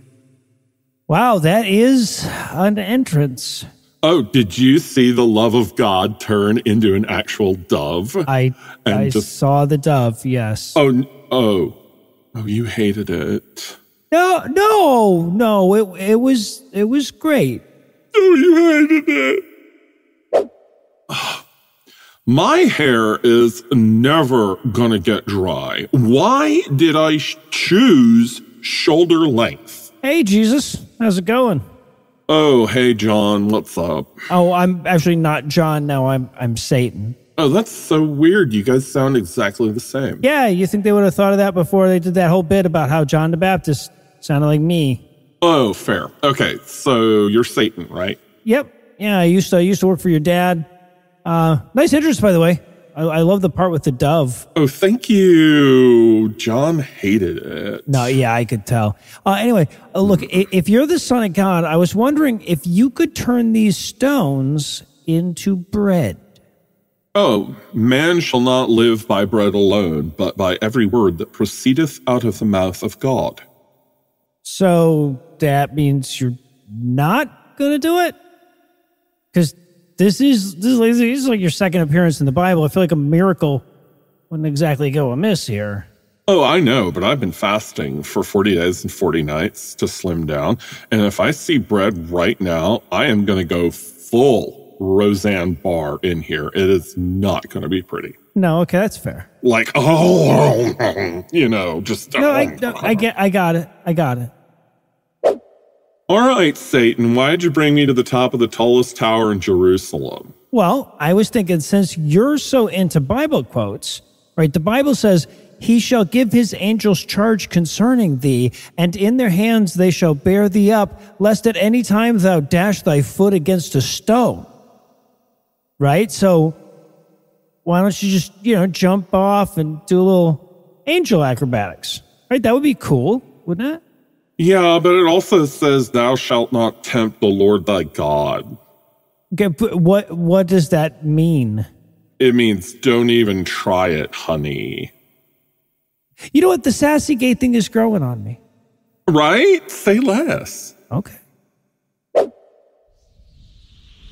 Wow, that is an entrance. Oh, did you see the love of God turn into an actual dove? I, I just, saw the dove, yes. Oh, oh, oh, you hated it. No, no, no, it, it, was, it was great. Oh, you hated it. My hair is never going to get dry. Why did I choose shoulder length? Hey, Jesus. How's it going? Oh, hey, John. What's up? Oh, I'm actually not John now. I'm I'm Satan. Oh, that's so weird. You guys sound exactly the same. Yeah, you think they would have thought of that before they did that whole bit about how John the Baptist sounded like me. Oh, fair. Okay, so you're Satan, right? Yep. Yeah, I used to, I used to work for your dad. Uh, nice interest, by the way. I, I love the part with the dove. Oh, thank you. John hated it. No, yeah, I could tell. Uh, anyway, uh, look, if you're the son of God, I was wondering if you could turn these stones into bread. Oh, man shall not live by bread alone, but by every word that proceedeth out of the mouth of God. So that means you're not going to do it? Because... This is, this is this is like your second appearance in the Bible. I feel like a miracle wouldn't exactly go amiss here. Oh, I know, but I've been fasting for forty days and forty nights to slim down. And if I see bread right now, I am going to go full Roseanne Barr in here. It is not going to be pretty. No, okay, that's fair. Like, oh, you know, just... No, I, no, I, get, I got it. I got it. All right, Satan, why'd you bring me to the top of the tallest tower in Jerusalem? Well, I was thinking, since you're so into Bible quotes, right, the Bible says, he shall give his angels charge concerning thee, and in their hands they shall bear thee up, lest at any time thou dash thy foot against a stone. Right? So why don't you just, you know, jump off and do a little angel acrobatics? Right? That would be cool, wouldn't it? Yeah, but it also says, thou shalt not tempt the Lord thy God. Okay, but what, what does that mean? It means don't even try it, honey. You know what? The sassy gay thing is growing on me. Right? Say less. Okay.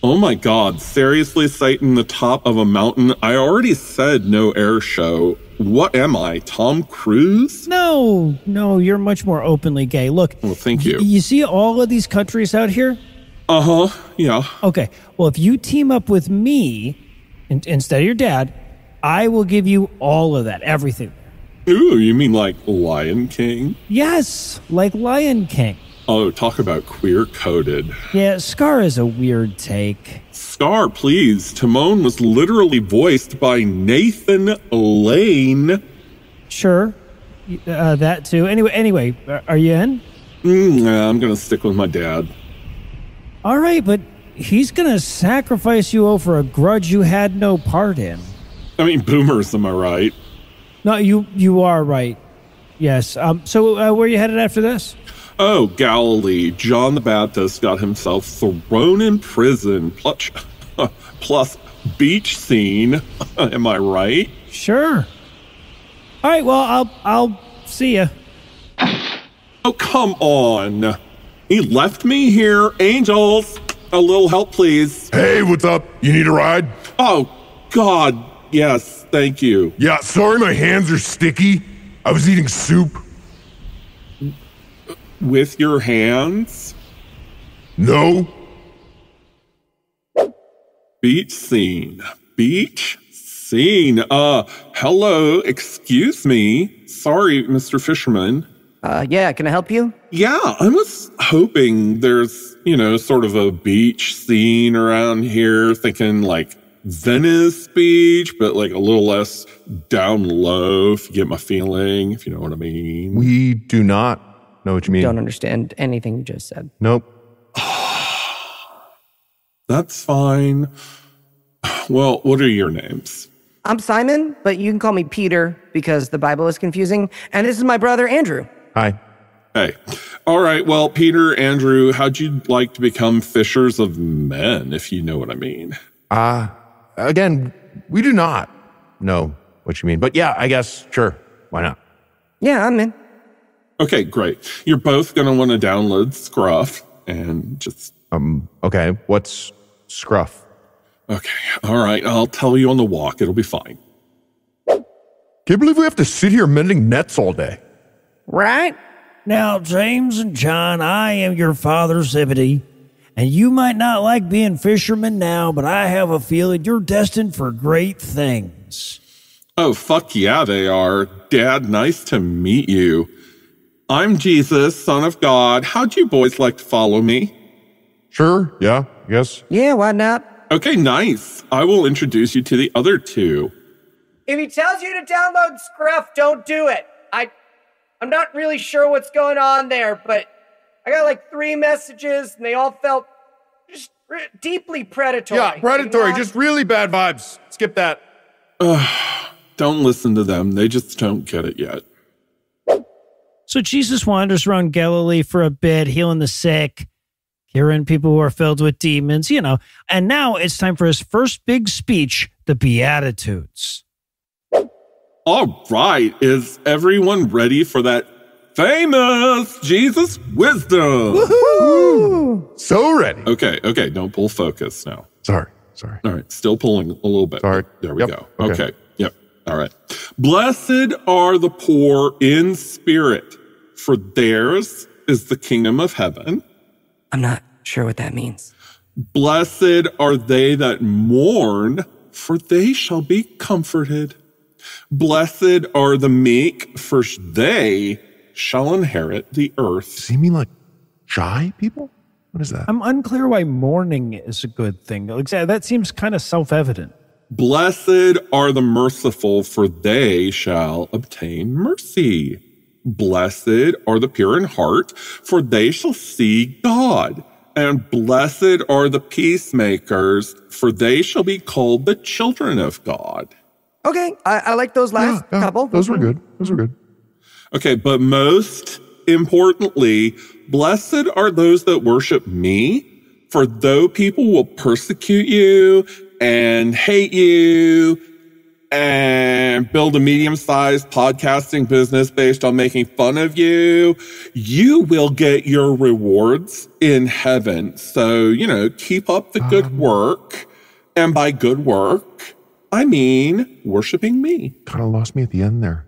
Oh my God, seriously, Satan, the top of a mountain? I already said no air show. What am I, Tom Cruise? No, no, you're much more openly gay. Look. Well, thank you. You see all of these countries out here? Uh-huh, yeah. Okay, well, if you team up with me, in instead of your dad, I will give you all of that, everything. Ooh, you mean like Lion King? Yes, like Lion King. Oh, talk about queer-coded. Yeah, Scar is a weird take. Scar, please. Timon was literally voiced by Nathan Lane. Sure. Uh, that, too. Anyway, anyway, are you in? Mm, yeah, I'm going to stick with my dad. All right, but he's going to sacrifice you over a grudge you had no part in. I mean, boomers, am I right? No, you, you are right. Yes. Um, so uh, where are you headed after this? Oh, Galilee, John the Baptist got himself thrown in prison. Plus, plus beach scene. Am I right? Sure. All right, well, I'll I'll see you. Oh, come on. He left me here. Angels, a little help, please. Hey, what's up? You need a ride? Oh, God, yes, thank you. Yeah, sorry my hands are sticky. I was eating soup. With your hands? No. Beach scene. Beach scene. Uh, hello, excuse me. Sorry, Mister Fisherman. Uh, yeah, can I help you? Yeah, I was hoping there's, you know, sort of a beach scene around here, thinking like Venice Beach, but like a little less down low, if you get my feeling, if you know what I mean. We do not know what you mean. Don't understand anything you just said. Nope. That's fine. Well, what are your names? I'm Simon, but you can call me Peter because the Bible is confusing. And this is my brother, Andrew. Hi. Hey. All right. Well, Peter, Andrew, how'd you like to become fishers of men, if you know what I mean? Uh, again, we do not know what you mean. But yeah, I guess, sure. Why not? Yeah, I'm in. Okay, great. You're both going to want to download Scruff and just... Um, okay. What's Scruff? Okay. All right. I'll tell you on the walk. It'll be fine. Can't believe we have to sit here mending nets all day. Right? Now, James and John, I am your father, Zebedee, and you might not like being fishermen now, but I have a feeling you're destined for great things. Oh, fuck yeah, they are. Dad, nice to meet you. I'm Jesus, son of God. How'd you boys like to follow me? Sure, yeah, yes. Yeah, why not? Okay, nice. I will introduce you to the other two. If he tells you to download Scruff, don't do it. I... I'm not really sure what's going on there, but I got like three messages, and they all felt just re- deeply predatory. Yeah, predatory, not- just really bad vibes. Skip that. Uh, don't listen to them. They just don't get it yet. So Jesus wanders around Galilee for a bit, healing the sick, curing people who are filled with demons, you know. And now it's time for his first big speech, the Beatitudes. All right, is everyone ready for that famous Jesus wisdom? Woo-hoo! So ready. Okay, okay, don't pull focus now. Sorry, sorry. All right, still pulling a little bit. Sorry. There we yep. go. Okay. okay, yep, all right. Blessed are the poor in spirit, for theirs is the kingdom of heaven. I'm not sure what that means. Blessed are they that mourn, for they shall be comforted. Blessed are the meek, for they shall inherit the earth. Does he mean like shy people? What is that? I'm unclear why mourning is a good thing. That seems kind of self-evident. Blessed are the merciful, for they shall obtain mercy. Blessed are the pure in heart, for they shall see God. And blessed are the peacemakers, for they shall be called the children of God. Okay, I, I like those last yeah, yeah, couple. Those were good. Those were good. Okay, but most importantly, blessed are those that worship me, for though people will persecute you and hate you and build a medium-sized podcasting business based on making fun of you, you will get your rewards in heaven. So, you know, keep up the good um, work. And by good work, I mean, worshiping me. Kind of lost me at the end there.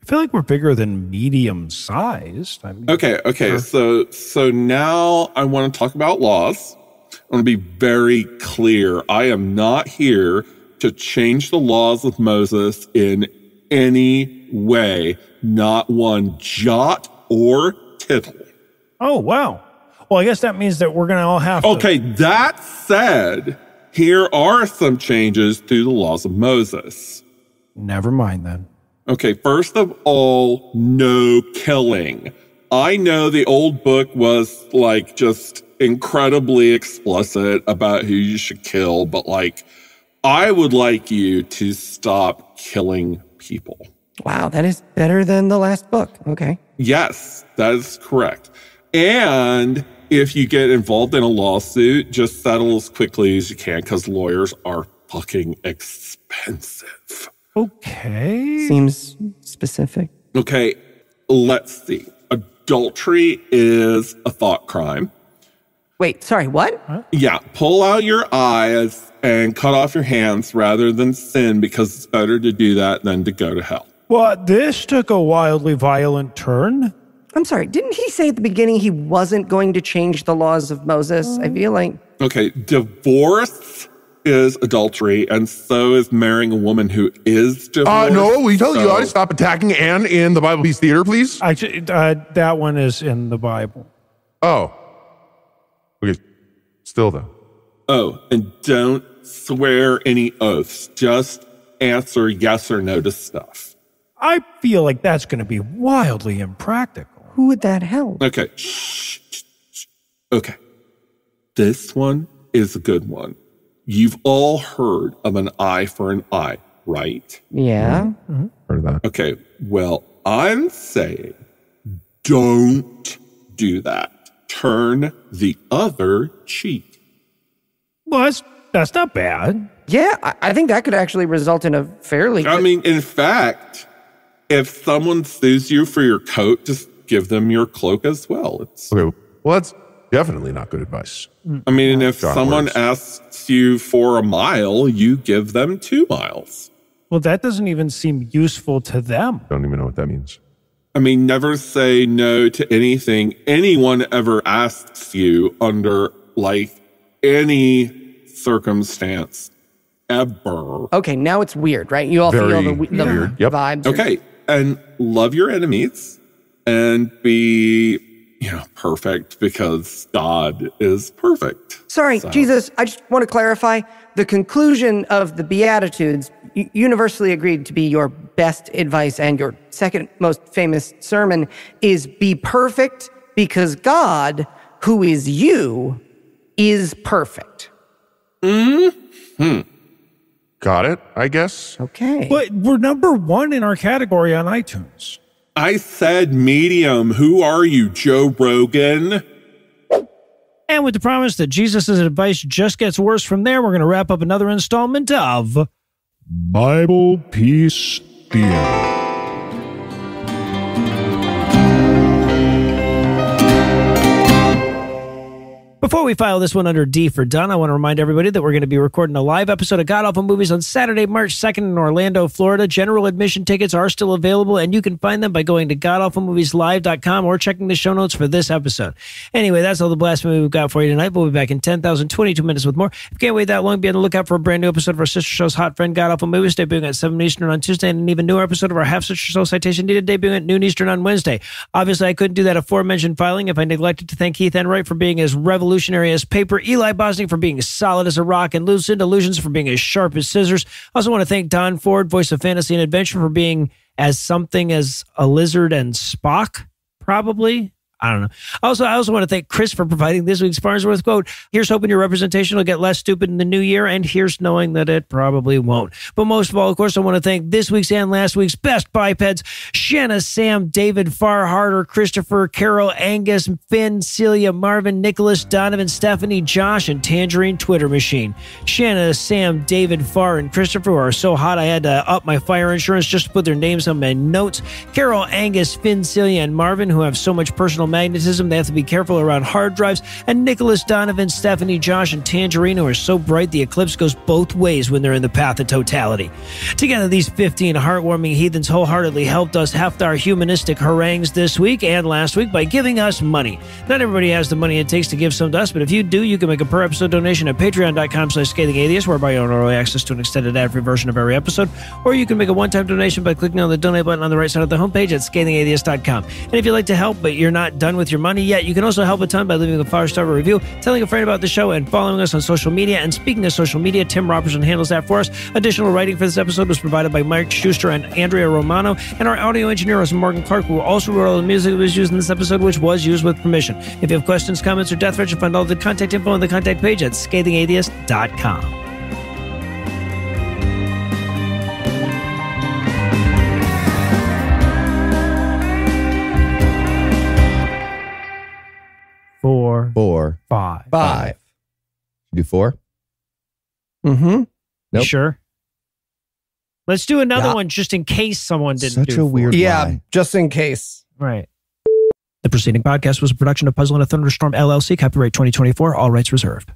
I feel like we're bigger than medium-sized. I mean, okay, okay. Sure. So so now I want to talk about laws. I want to be very clear. I am not here to change the laws of Moses in any way. Not one jot or tittle. Oh, wow. Well, I guess that means that we're going to all have okay, to. Okay, that said... Here are some changes to the laws of Moses. Never mind then. Okay, first of all, no killing. I know the old book was like just incredibly explicit about who you should kill, but like I would like you to stop killing people. Wow, that is better than the last book. Okay. Yes, that is correct. And if you get involved in a lawsuit, just settle as quickly as you can because lawyers are fucking expensive. Okay. Seems specific. Okay, let's see. Adultery is a thought crime. Wait, sorry, what? Huh? Yeah, pull out your eyes and cut off your hands rather than sin because it's better to do that than to go to hell. Well, this took a wildly violent turn. I'm sorry, didn't he say at the beginning he wasn't going to change the laws of Moses? I feel like... Okay, divorce is adultery, and so is marrying a woman who is divorced. Uh, no, we tell so. you, I stop attacking Anne in the Bible Peace Theater, please. I, uh, that one is in the Bible. Oh. Okay, still though. Oh, and don't swear any oaths. Just answer yes or no to stuff. I feel like that's going to be wildly impractical. Who would that help? Okay. Shh, shh, shh. Okay. This one is a good one. You've all heard of an eye for an eye, right? Yeah. Mm-hmm. Heard of that. Okay. Well, I'm saying don't do that. Turn the other cheek. Well, that's, that's not bad. Yeah, I, I think that could actually result in a fairly... I mean, in fact, if someone sues you for your coat, just give them your cloak as well. It's, okay, well, that's definitely not good advice. I mean, if John someone works. asks you for a mile, you give them two miles. Well, that doesn't even seem useful to them. Don't even know what that means. I mean, never say no to anything anyone ever asks you under, like, any circumstance ever. Okay, now it's weird, right? You all Very feel the, the weird. Yep. vibes. Okay, or... and love your enemies and be, you know, perfect because God is perfect. Sorry, so. Jesus, I just want to clarify. The conclusion of the Beatitudes universally agreed to be your best advice and your second most famous sermon is be perfect because God, who is you, is perfect. Mm-hmm. Got it, I guess. Okay. But we're number one in our category on iTunes. I said medium. Who are you, Joe Rogan? And with the promise that Jesus' advice just gets worse from there, we're going to wrap up another installment of Bible Peace Theater. Before we file this one under D for done, I want to remind everybody that we're going to be recording a live episode of God Awful Movies on Saturday, March second in Orlando, Florida. General admission tickets are still available, and you can find them by going to god awful movies live dot com or checking the show notes for this episode. Anyway, that's all the blasphemy we've got for you tonight. We'll be back in ten thousand twenty-two minutes with more. If you can't wait that long, be on the lookout for a brand new episode of our sister show's Hot Friend God Awful Movies, debuting at seven Eastern on Tuesday, and an even newer episode of our Half Sister Show Citation Needed, debuting at noon Eastern on Wednesday. Obviously, I couldn't do that aforementioned filing if I neglected to thank Heath Enwright for being as revolutionary as paper, Eli Bosnick for being as solid as a rock, and Lucinda Lugeons for being as sharp as scissors. I also want to thank Don Ford, voice of fantasy and adventure, for being as something as a lizard and Spock, probably. I don't know. Also, I also want to thank Chris for providing this week's Farnsworth quote. Here's hoping your representation will get less stupid in the new year, and here's knowing that it probably won't. But most of all, of course, I want to thank this week's and last week's best bipeds, Shanna, Sam, David, Farharder, Christopher, Carol, Angus, Finn, Celia, Marvin, Nicholas, Donovan, Stephanie, Josh, and Tangerine Twitter Machine. Shanna, Sam, David, Far, and Christopher are so hot I had to up my fire insurance just to put their names on my notes. Carol, Angus, Finn, Celia, and Marvin, who have so much personal magnetism, they have to be careful around hard drives, and Nicholas, Donovan, Stephanie, Josh, and Tangerino are so bright the eclipse goes both ways when they're in the path of totality. Together, these fifteen heartwarming heathens wholeheartedly helped us heft our humanistic harangues this week and last week by giving us money. Not everybody has the money it takes to give some to us, but if you do, you can make a per episode donation at patreon dot com slash scathing atheist, whereby you own early access to an extended ad-free version of every episode, or you can make a one-time donation by clicking on the donate button on the right side of the homepage at scathing atheist dot com. And if you'd like to help, but you're not done with your money yet, you can also help a ton by leaving a five-star review, telling a friend about the show, and following us on social media. And speaking of social media, Tim Robertson handles that for us. Additional writing for this episode was provided by Mike Schuster and Andrea Romano, and our audio engineer was Morgan Clark, who also wrote all the music that was used in this episode, which was used with permission. If you have questions, comments, or death threats, you'll find all the contact info on the contact page at scathing atheist dot com. Four. four, five, five. You do four? Mm-hmm. Nope. Sure. Let's do another yeah. one just in case someone didn't Such do Such a weird lie. Yeah, just in case. Right. The preceding podcast was a production of Puzzle and a Thunderstorm, L L C. Copyright twenty twenty-four. All rights reserved.